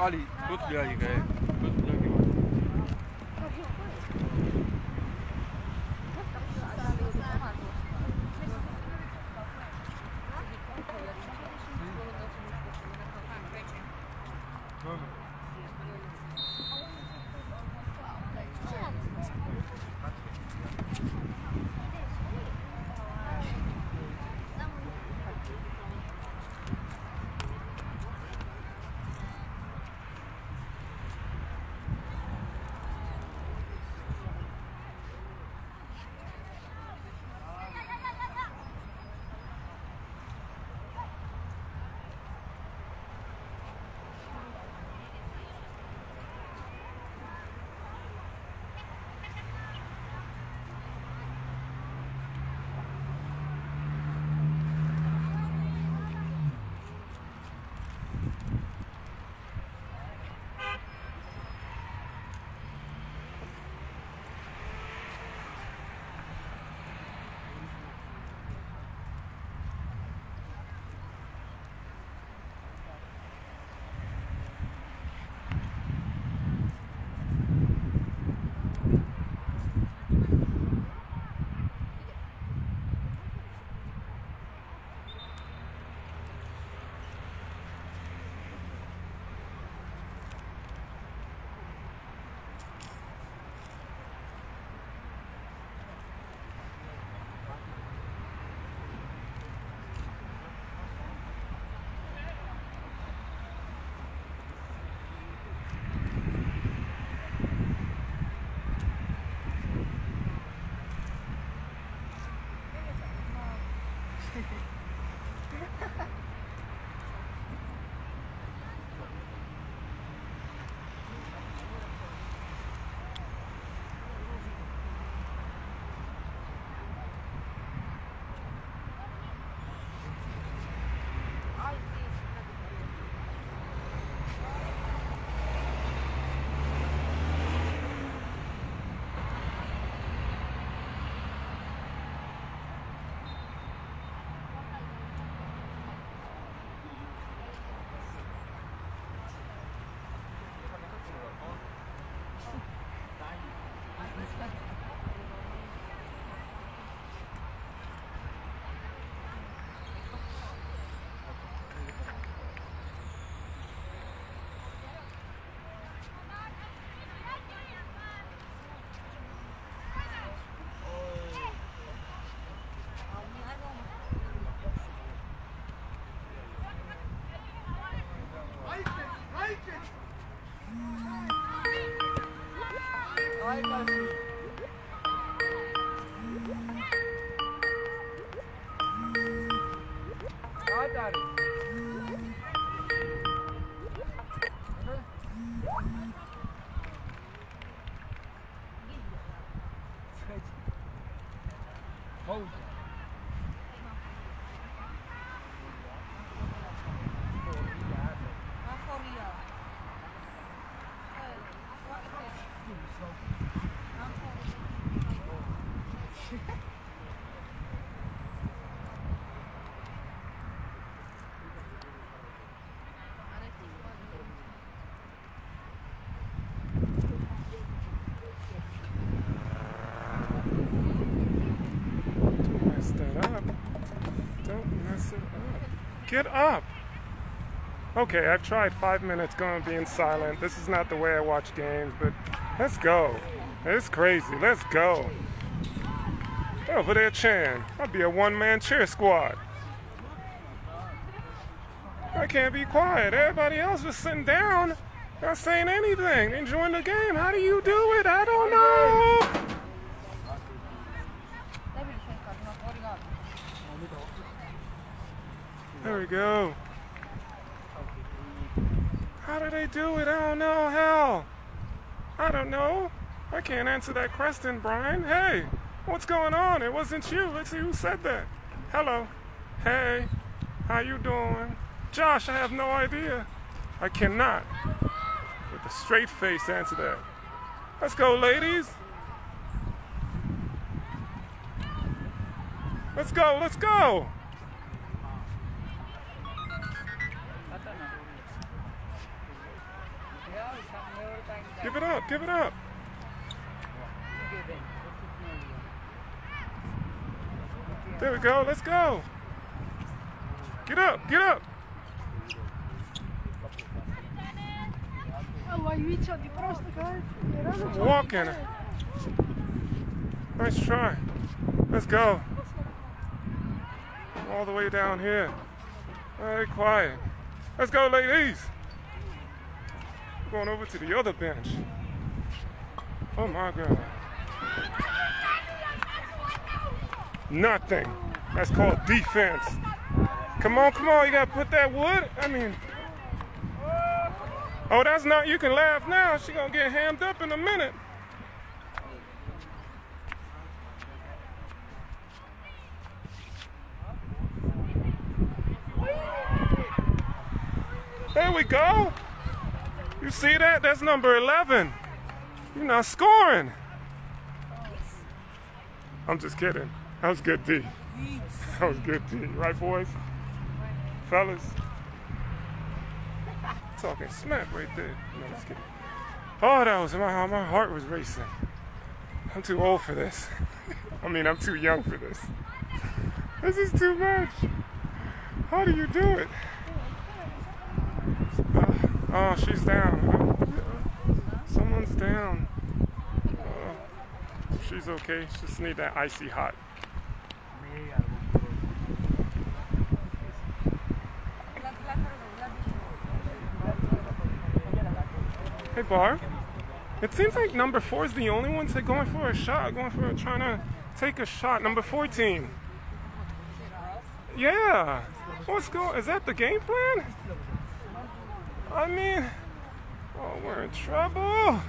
Ali. Good guy, guy. Thank you. Get up! Okay, I've tried 5 minutes going being silent. This is not the way I watch games, but let's go. It's crazy. Let's go. Over there cheering. I'll be a one-man cheer squad. I can't be quiet. Everybody else just sitting down, not saying anything, enjoying the game. How do you do it? I don't know. There we go. How do they do it? I don't know. Hell, I don't know. I can't answer that question, Brian. Hey, what's going on? It wasn't you. Let's see who said that. Hello. Hey, how you doing? Josh, I have no idea. I cannot, with a straight face, answer that. Let's go, ladies. Let's go. Let's go. Give it up, give it up. There we go, let's go. Get up, get up. Walking. Nice try. Let's go. All the way down here. Very quiet. Let's go, ladies. Going over to the other bench. Oh my God. Nothing. That's called defense. Come on, come on. You got to put that wood. I mean. Oh, that's not. You can laugh now. She's going to get hammed up in a minute. There we go. You see that? That's number 11. You're not scoring. I'm just kidding. That was good D. That was good D. Right, boys? Fellas? Talking smack right there. No, just kidding. Oh, that was my heart was racing. I'm too old for this. I mean, I'm too young for this. This is too much. How do you do it? Oh, she's down. Someone's down. She's okay. She just need that icy hot. Hey, Barb. It seems like number 4 is the only one to going for a shot, trying to take a shot. Number 14. Yeah. What's going? Is that the game plan? I mean, oh, we're in trouble.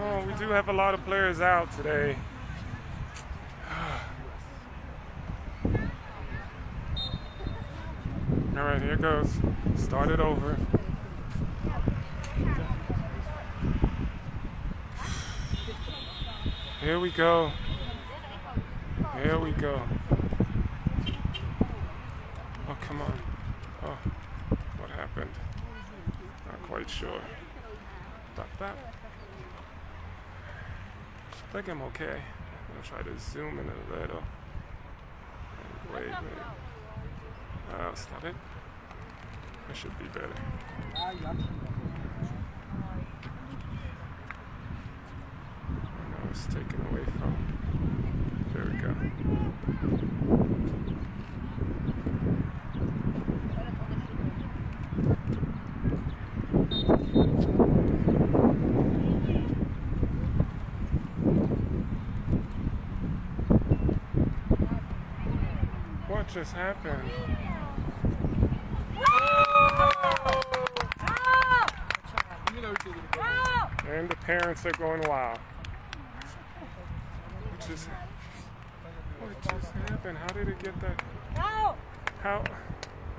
Oh, we do have a lot of players out today. All right, here goes. Start it over. Here we go. Here we go. Come on. Oh, what happened? Not quite sure. I think I'm okay. I'm gonna try to zoom in a little. Wait, that's not it. That should be better. I know it's taken away from. There we go. What just happened? And the parents are going wild. What just happened? How did it get that? No. How?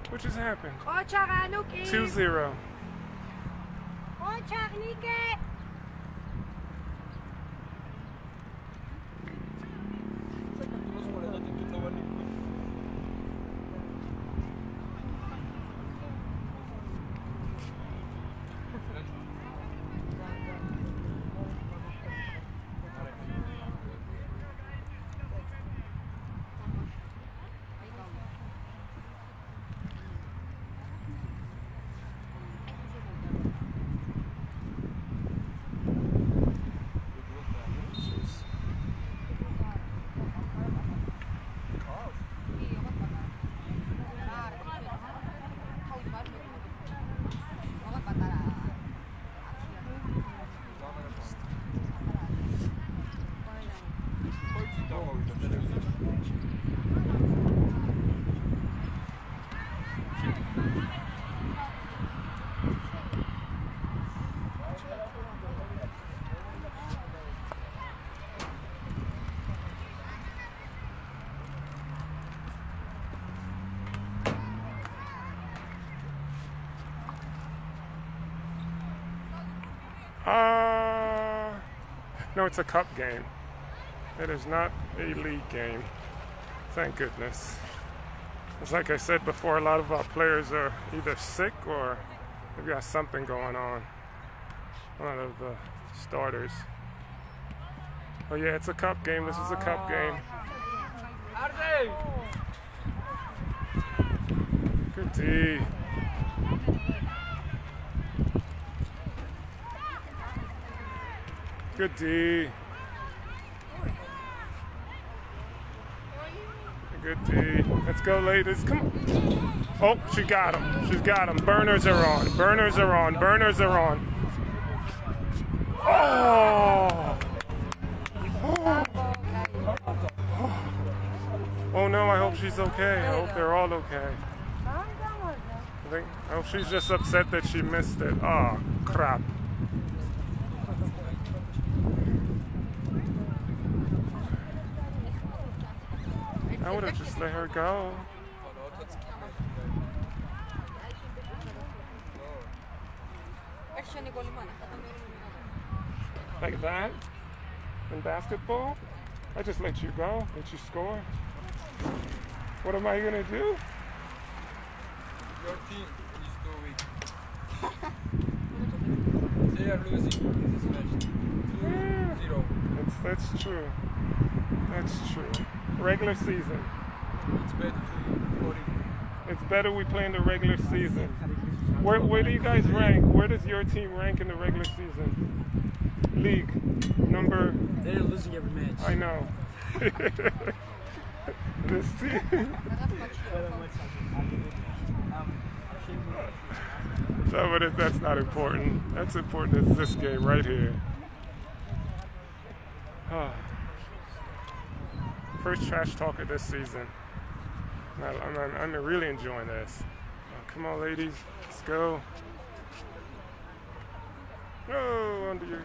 What just happened? 2-0. No, it's a cup game. It is not a league game. Thank goodness. It's like I said before, a lot of our players are either sick or they've got something going on. One of the starters. Oh yeah, it's a cup game. This is a cup game. Good tea. Good D. Good D. Let's go, ladies. Come on. Oh, she got him. She's got him. Burners are on. Burners are on. Burners are on. Oh. Oh no, I hope she's okay. I hope they're all okay. I hope she's just upset that she missed it. Oh, crap. I would have just let her go. Like that? In basketball? I just let you go, let you score. What am I gonna do? Your team is too weak. They are losing this match. 2-0. That's true. That's true. Regular season. It's better for you. It's better we play in the regular season. Where do you guys rank? Where does your team rank in the regular season? League number. They're losing every match. I know. This team. No, but that's not important. That's important as this game right here. First trash talker this season. I'm really enjoying this. Oh, come on, ladies, let's go. Oh, under your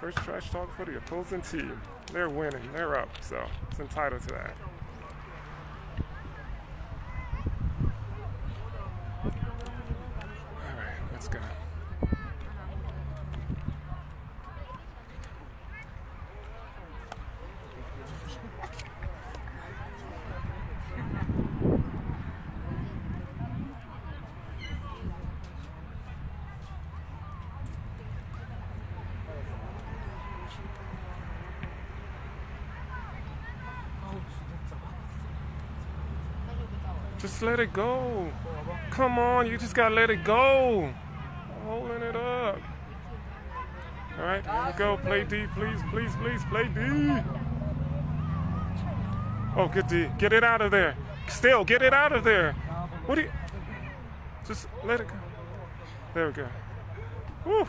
first trash talk for the opposing team. They're winning. They're up, so it's entitled to that. All right, let's go. Just let it go. Come on, you just gotta let it go. Holding it up. All right, here we go. Play D, please, please, please, play D. Oh, good D. Get it out of there. Still, get it out of there. What do you? Just let it go. There we go. Woo.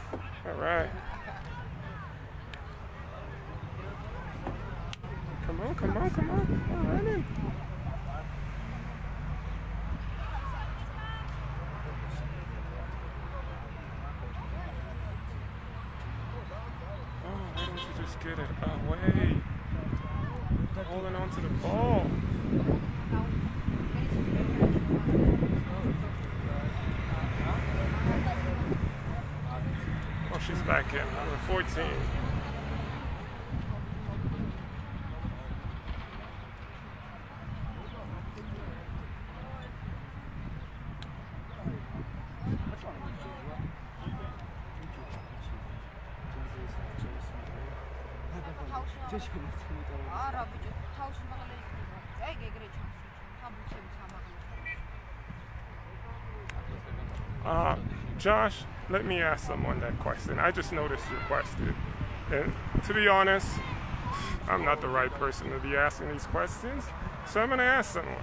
All right. Come on, come on, come on. All right then. just get it away. They're holding on to the ball. Oh, she's back in, number 14. Josh, let me ask someone that question. I just noticed you requested. And to be honest, I'm not the right person to be asking these questions. So I'm gonna ask someone.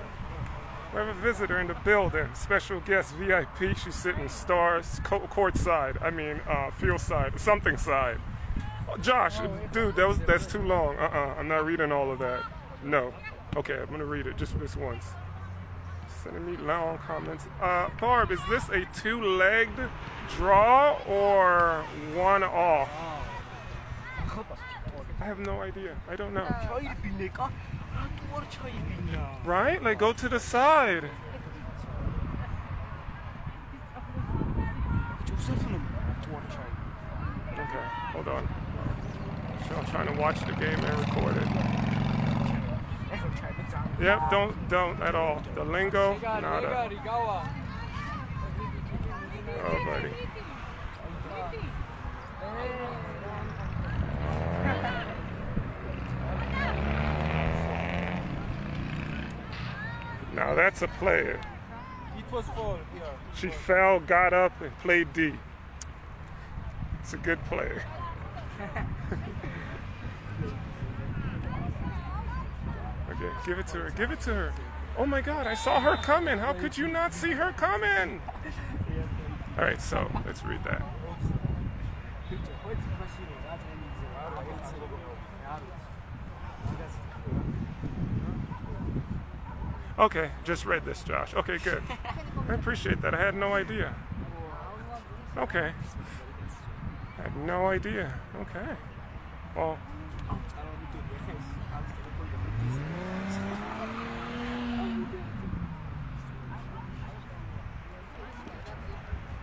We have a visitor in the building, special guest VIP. She's sitting stars, courtside. I mean, field side, something side. Oh, Josh, dude, that's too long. I'm not reading all of that. No. Okay, I'm gonna read it just this once. Sending me long comments. Barb, is this a two-legged draw or one off? I have no idea. I don't know. Right? Like, go to the side. Okay, hold on. So I'm trying to watch the game and record it. Yep, don't at all. The lingo, nada. Oh, buddy. Now that's a player. It was foul. She fell, got up, and played D. It's a good player. Give it to her. Give it to her. Oh my God, I saw her coming. How could you not see her coming? All right, so let's read that. Okay, just read this, Josh. Okay, good. I appreciate that. I had no idea. Okay. I had no idea. Okay. Well.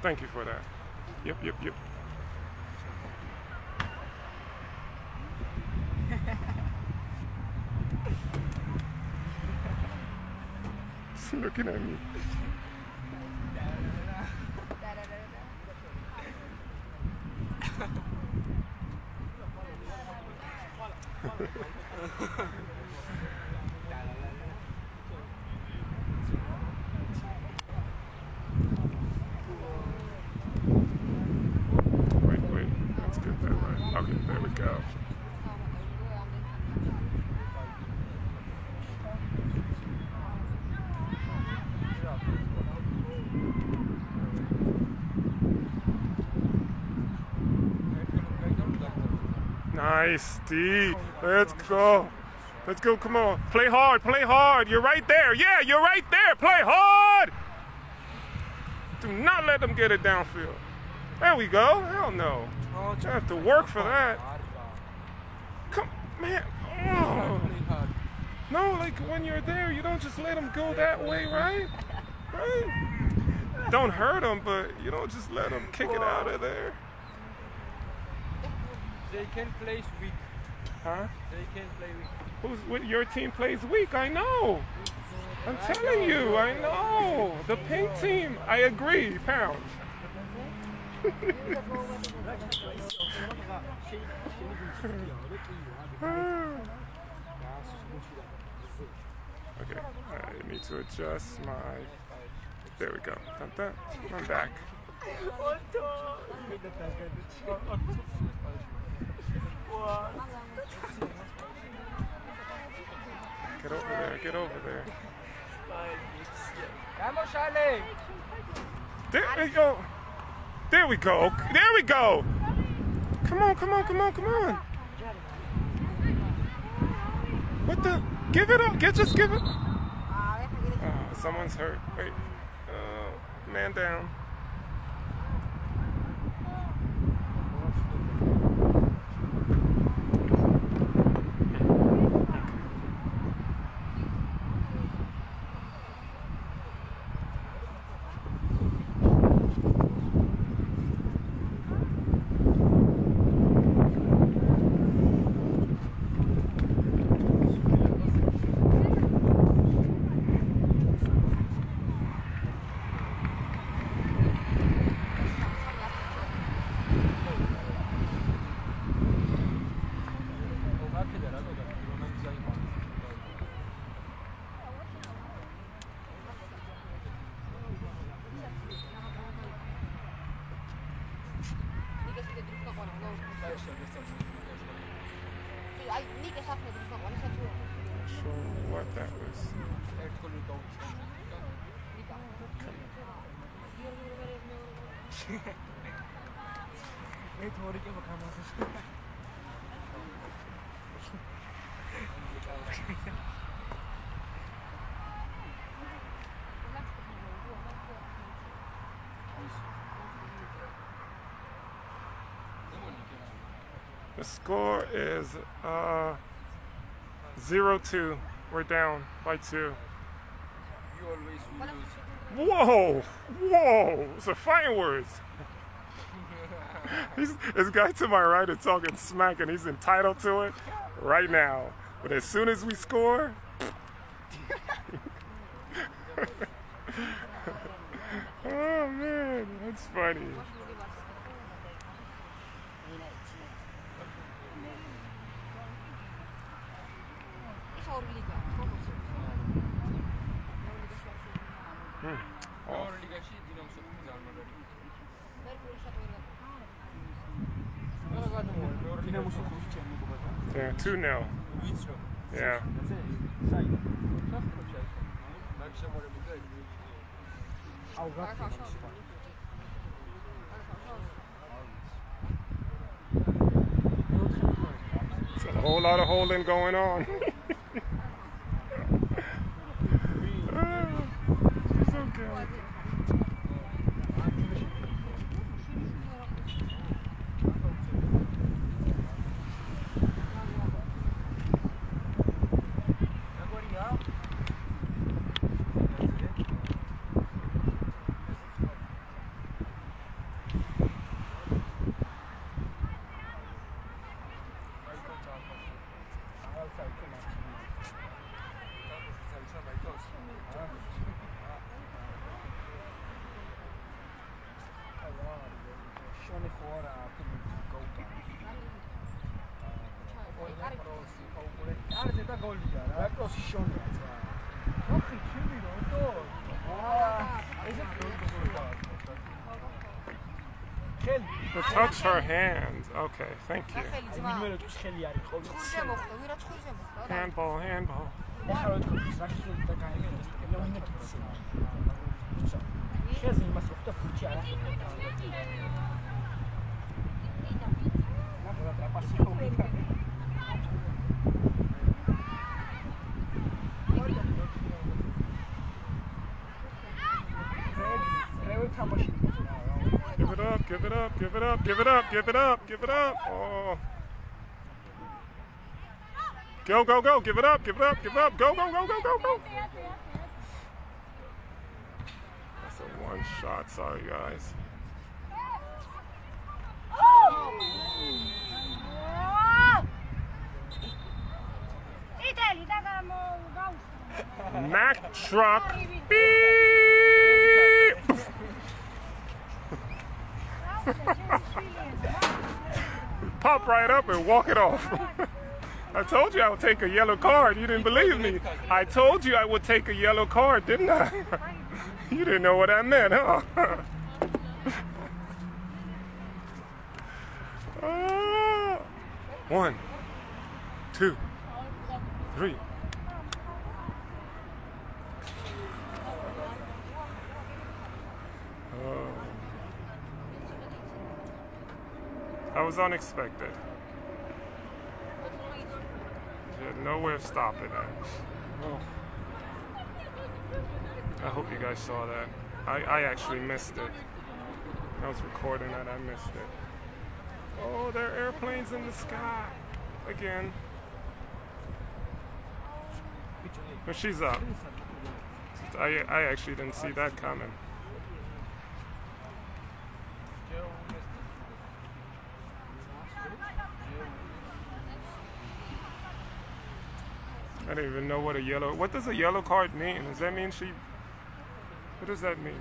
Thank you for that. Yep. He's looking at me. Nice, D. Let's go. Let's go. Come on. Play hard. Play hard. You're right there. Yeah, you're right there. Play hard. Do not let them get it downfield. There we go. Hell no. I have to work for that. Come, man. Oh. No, like when you're there, you don't just let them go that way, right? Right? Don't hurt them, but you don't just let them kick it out of there. They can play weak. Huh? They can play weak. Who's with your team plays weak? I know. I'm telling you, I know. The pink team. I agree, Pound. Okay, I need to adjust my. There we go. I'm back. Get over there, get over there. There we go. There we go. There we go. Come on, come on, come on, come on. What the? Give it up. Just give it. Someone's hurt. Wait. Man down. The score is 0-2. We're down by 2. Whoa! Whoa! It's a fine words. This guy to my right is talking smack, and he's entitled to it right now. But as soon as we score... Oh, man. That's funny. Yeah, 2-0. Yeah. It's a whole lot of holding going on. It's okay. Touch her hand. Okay, thank you. Handball, handball. Give it up, give it up, give it up, give it up, give it up. Oh. Go, go, go, give it up, give it up, give it up. Go, go, go, go, go, go. That's a one shot, sorry guys. Mack truck. Beep. Pop right up and walk it off. I told you I would take a yellow card. You didn't believe me. I told you I would take a yellow card, didn't I? You didn't know what I meant, huh? One, two, three. That was unexpected. You had no way of stopping that. Oh. I hope you guys saw that. I actually missed it. I was recording that, I missed it. Oh, there are airplanes in the sky. Again. But she's up. I actually didn't see that coming. I don't even know what a yellow... What does a yellow card mean? Does that mean she... What does that mean?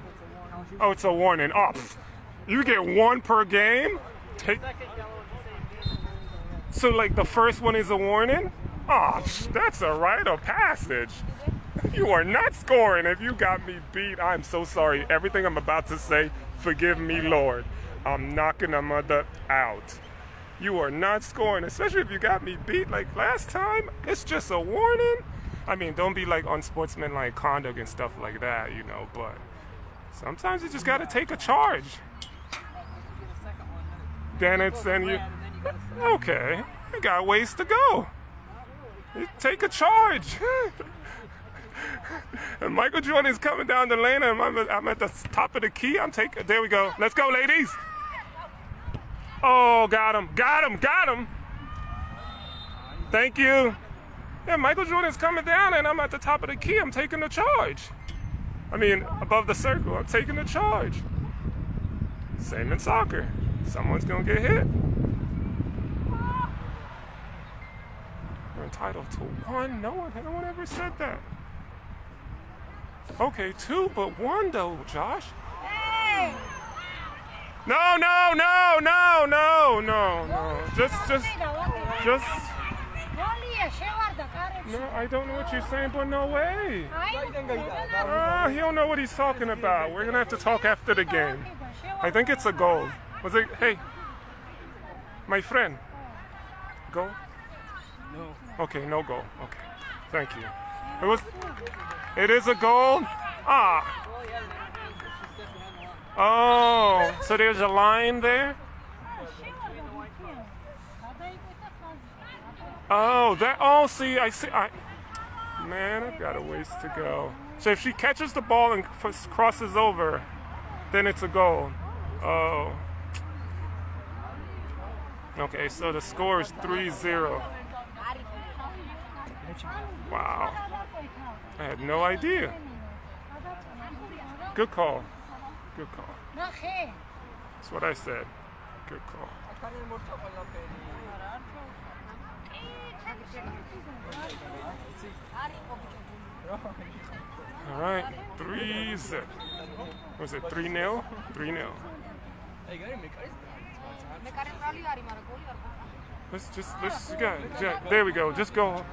Oh, it's a warning. Oh, you get one per game? take... So, like, the first one is a warning? Oh, that's a rite of passage. You are not scoring if you got me beat. I'm so sorry. Everything I'm about to say, forgive me, Lord. I'm knocking a mother out. You are not scoring, especially if you got me beat like last time. It's just a warning. I mean, don't be like unsportsmanlike conduct and stuff like that, you know, but sometimes you just got to take a charge. Then it's then you... Okay, you got ways to go. You take a charge. And Michael Jordan's coming down the lane, and I'm at the top of the key. I'm taking... There we go. Let's go, ladies. Oh, got him. Got him. Got him. Thank you. Yeah, Michael Jordan's coming down, and I'm at the top of the key. I'm taking the charge. I mean, above the circle. I'm taking the charge. Same in soccer. Someone's going to get hit. We're entitled to one. No one ever said that. Okay, two, but one, though, Josh. Hey! No. Just. No, I don't know what you're saying, but no way. He don't know what he's talking about. We're going to have to talk after the game. I think it's a goal. Was it? Hey, my friend. Goal? No. Okay, no goal. Okay. Thank you. It was... It is a goal. Ah. Oh, so there's a line there? Oh, that. Oh, see, I see. Man, I've got a ways to go. So if she catches the ball and crosses over, then it's a goal. Oh. Okay, so the score is 3-0. Wow. I had no idea. Good call. Good call. That's what I said. Good call. All right. 3-0. Was it 3-0? 3-0. Let's yeah, there we go. Just go.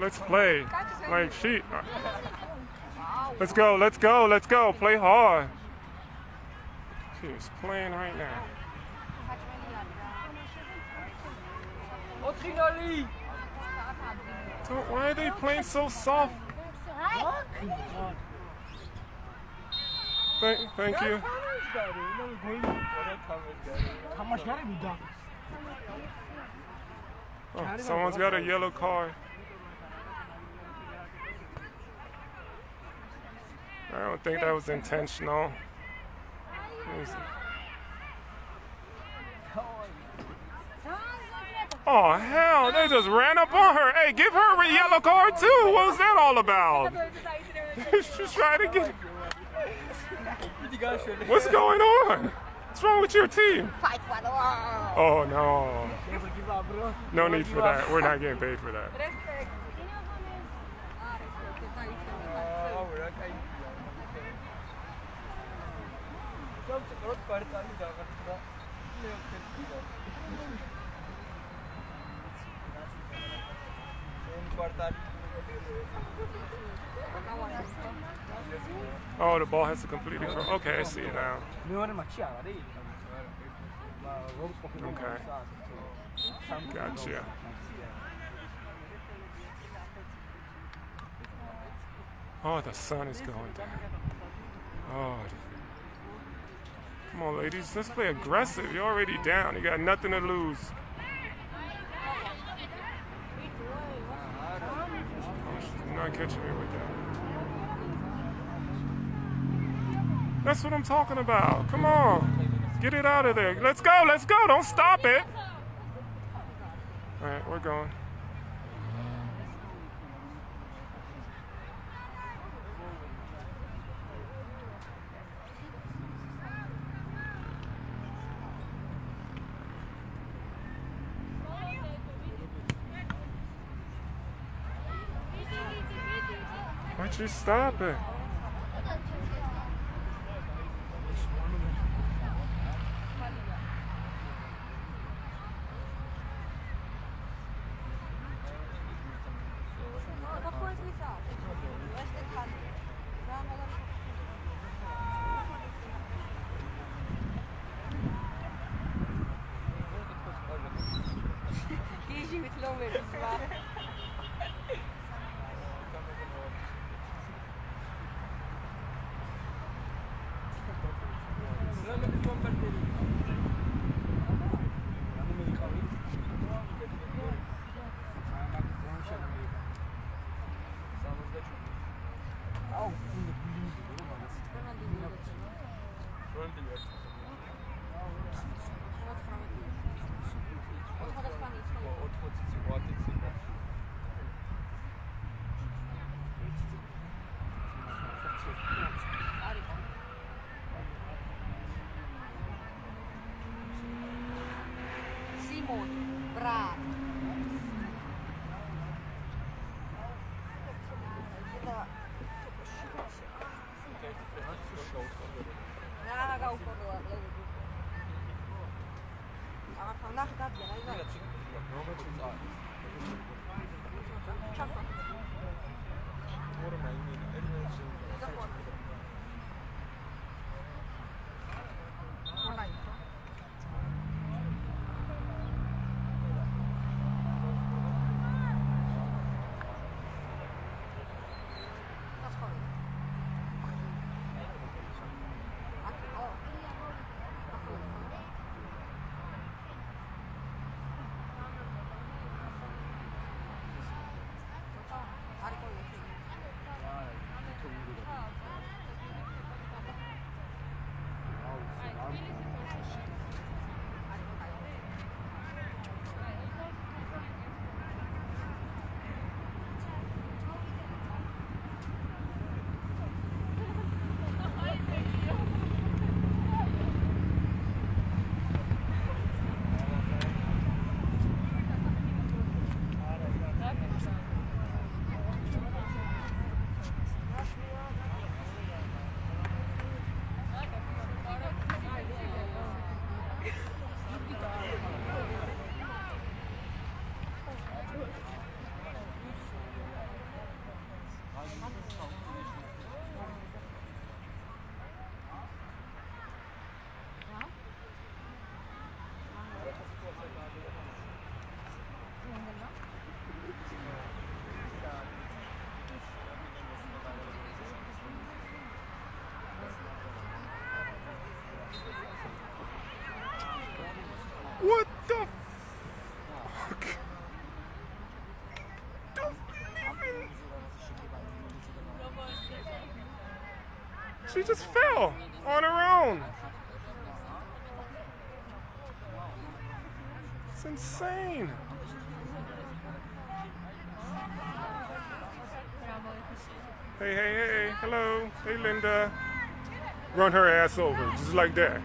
Let's play. Like she. Let's go. Play hard. She is playing right now. So why are they playing so soft? Thank you. Oh, someone's got a yellow card. I don't think that was intentional. Oh, hell, they just ran up on her. Hey, give her a yellow card, too. What was that all about? She's trying to get... What's going on? What's wrong with your team? Oh, no. No need for that. We're not getting paid for that. Oh, the ball has to completely curl. Okay, I see it now. Okay. Gotcha. Oh, the sun is going down. Oh, come on, ladies. Let's play aggressive. You're already down. You got nothing to lose. Oh, she's not catching me with that. That's what I'm talking about. Come on. Get it out of there. Let's go. Let's go. Don't stop it. All right, we're going. Stop it. She just fell on her own. It's insane. Hey, hey, hey, hello. Hey, Linda. Run her ass over, just like that.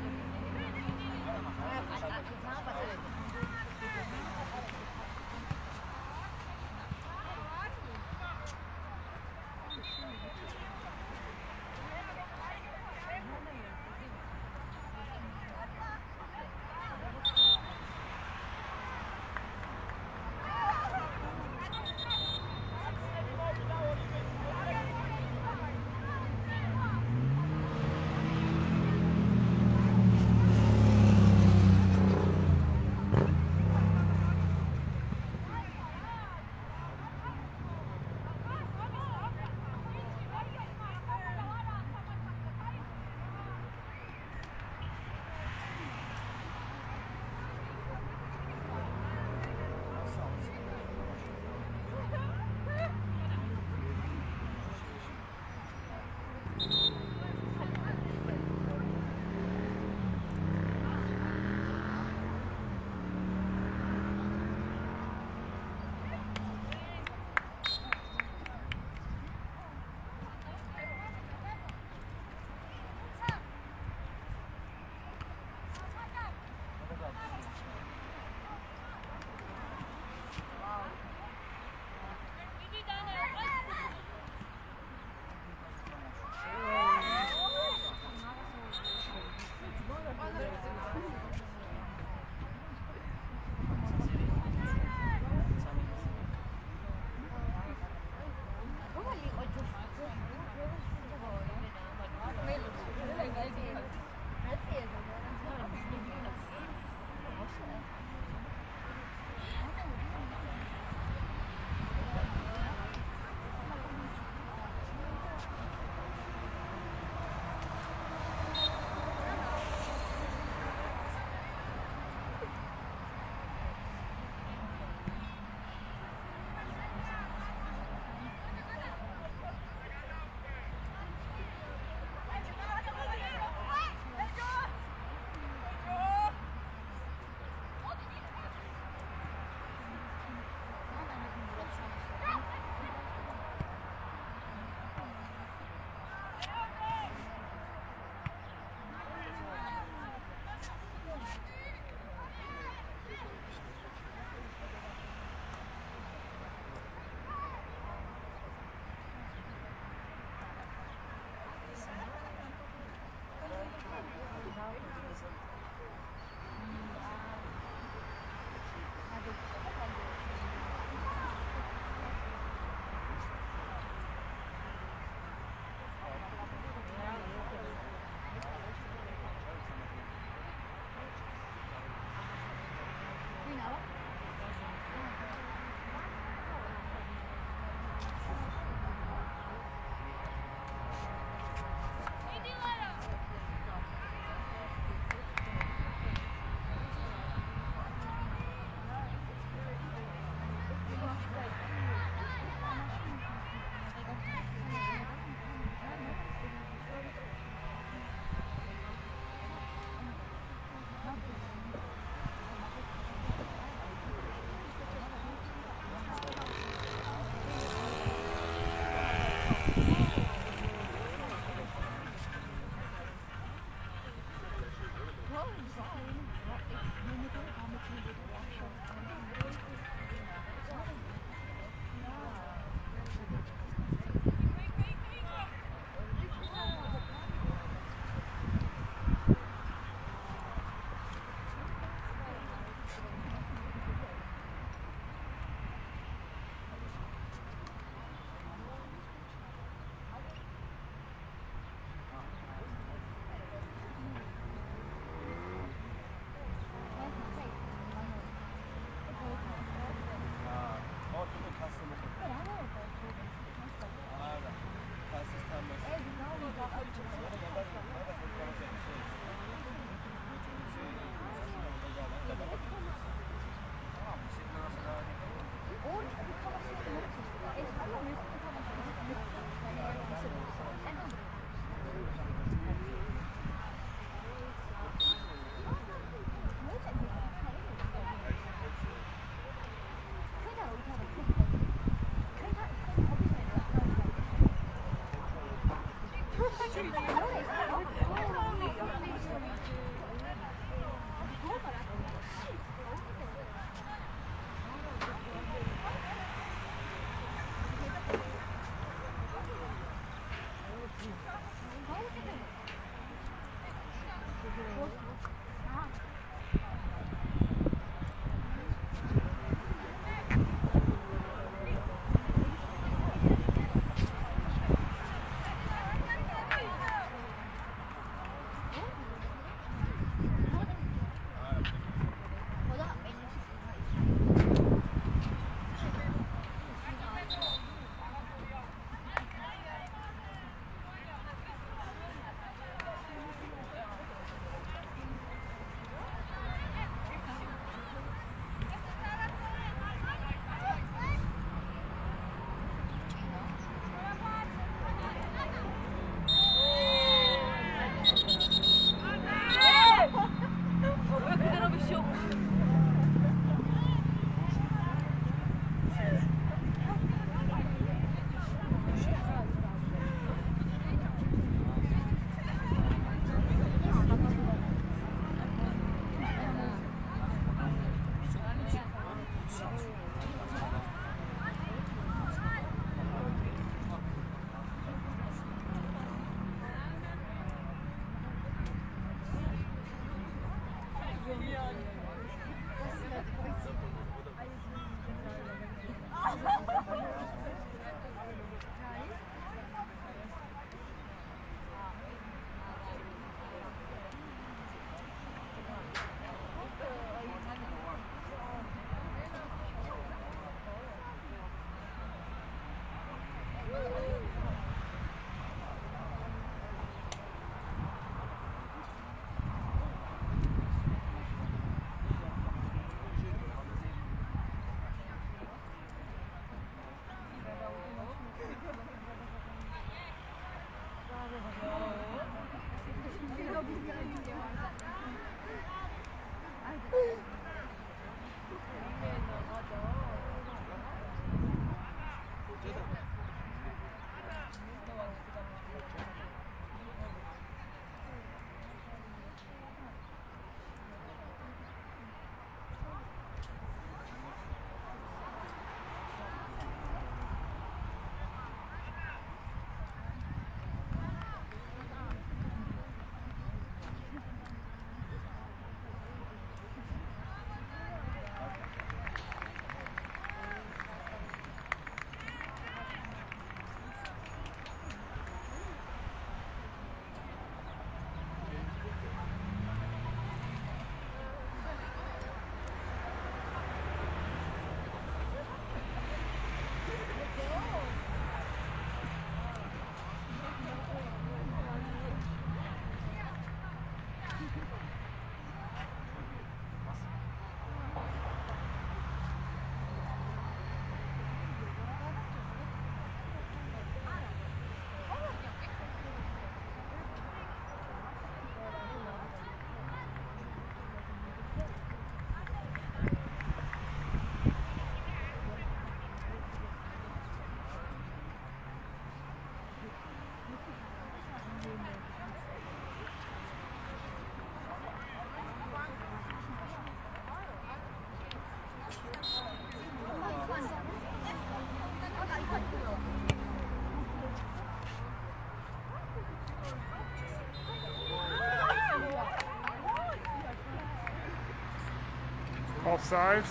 Offsides.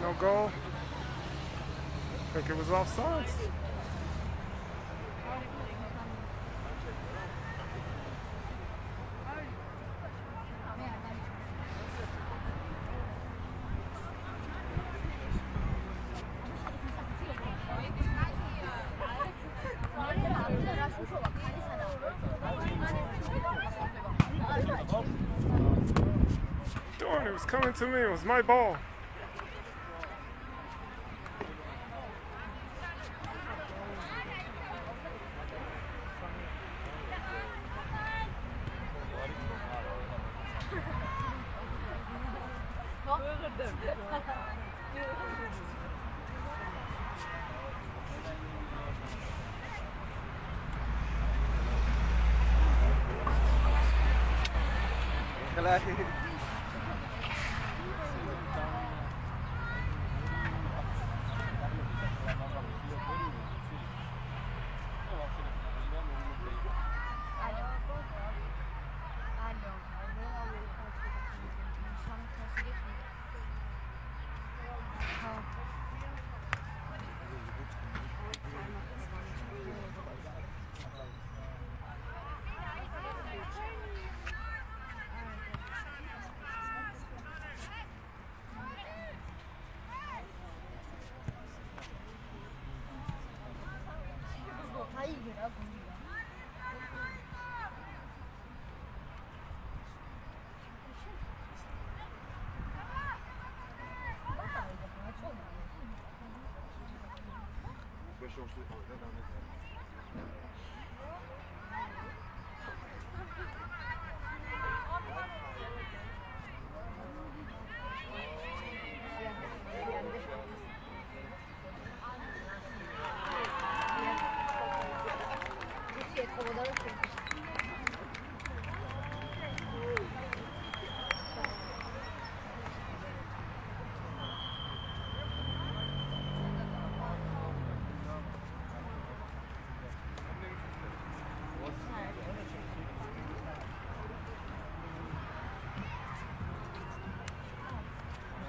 No goal. I think it was offsides. It was coming to me, it was my ball.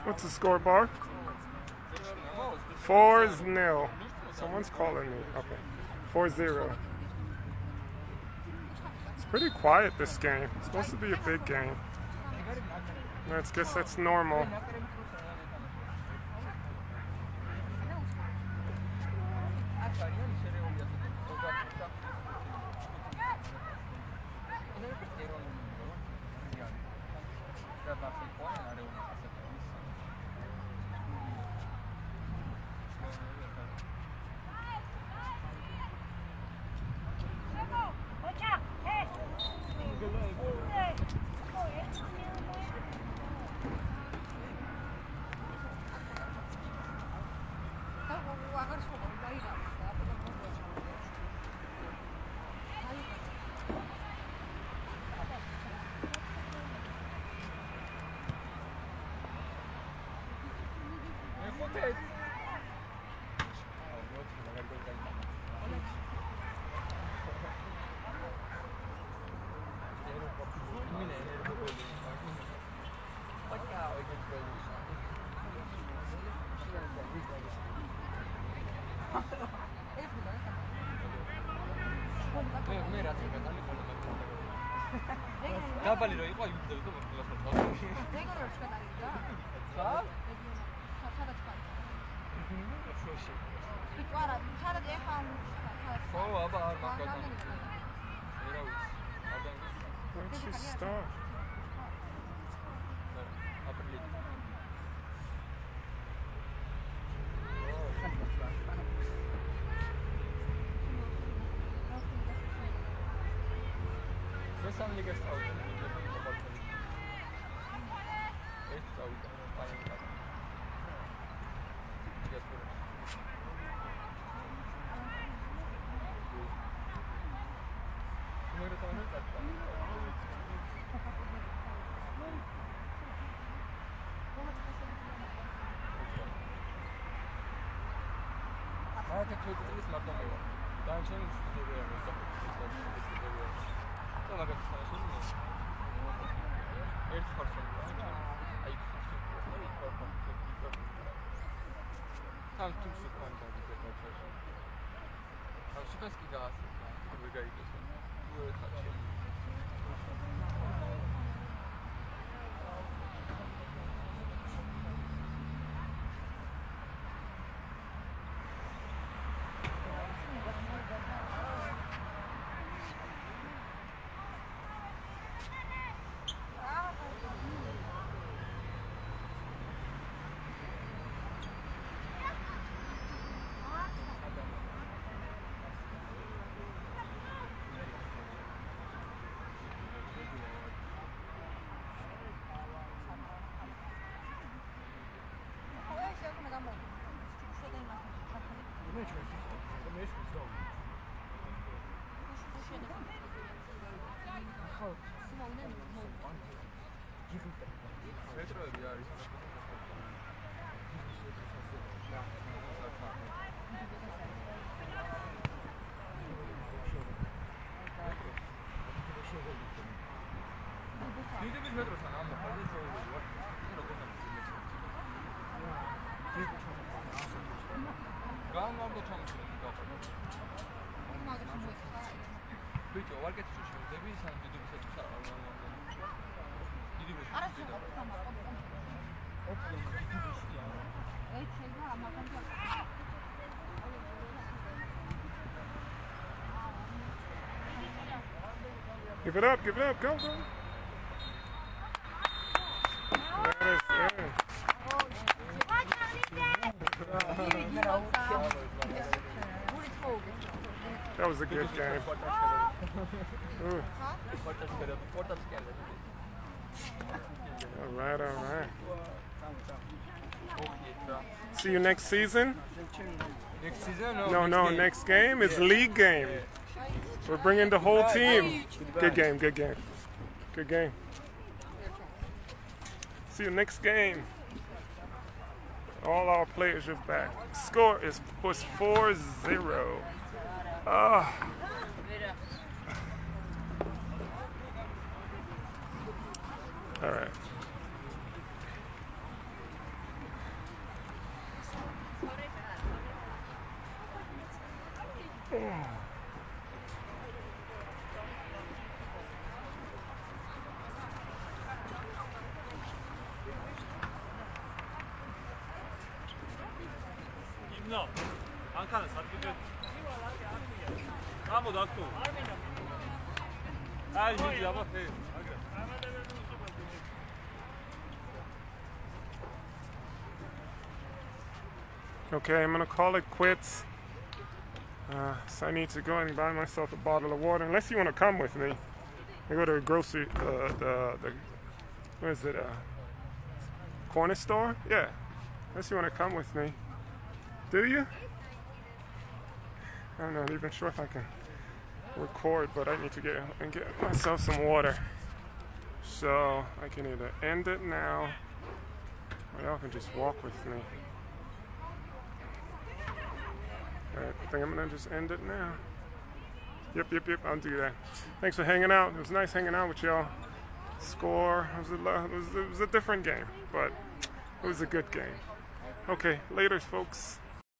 What's the score bar? 4-0. Someone's calling me. Okay. 4-0. It's pretty quiet this game. It's supposed to be a big game. Let's guess that's normal. Where'd she start? Tam Türk Süper Lig'de kaçar. Tam Süper Lig'de Galatasaray. Buraya gidiyorsun. Buraya kaçıyor. Give it up, go, go. That was a good game. All right, all right. See you next season? Next season? No, next game is league game. We're bringing the whole team. Good game, good game. Good game. See you next game. All our players are back. Score is 4-0. Ah. All right. Okay, I'm gonna call it quits. So I need to go and buy myself a bottle of water. Unless you want to come with me, I go to a grocery, what is it, corner store? Yeah. Unless you want to come with me, do you? I'm not even sure if I can record, but I need to get myself some water. So I can either end it now, or y'all can just walk with me. Alright, I think I'm gonna just end it now. Yep, I'll do that. Thanks for hanging out. It was nice hanging out with y'all. Score, it was a different game, but it was a good game. Okay, later folks.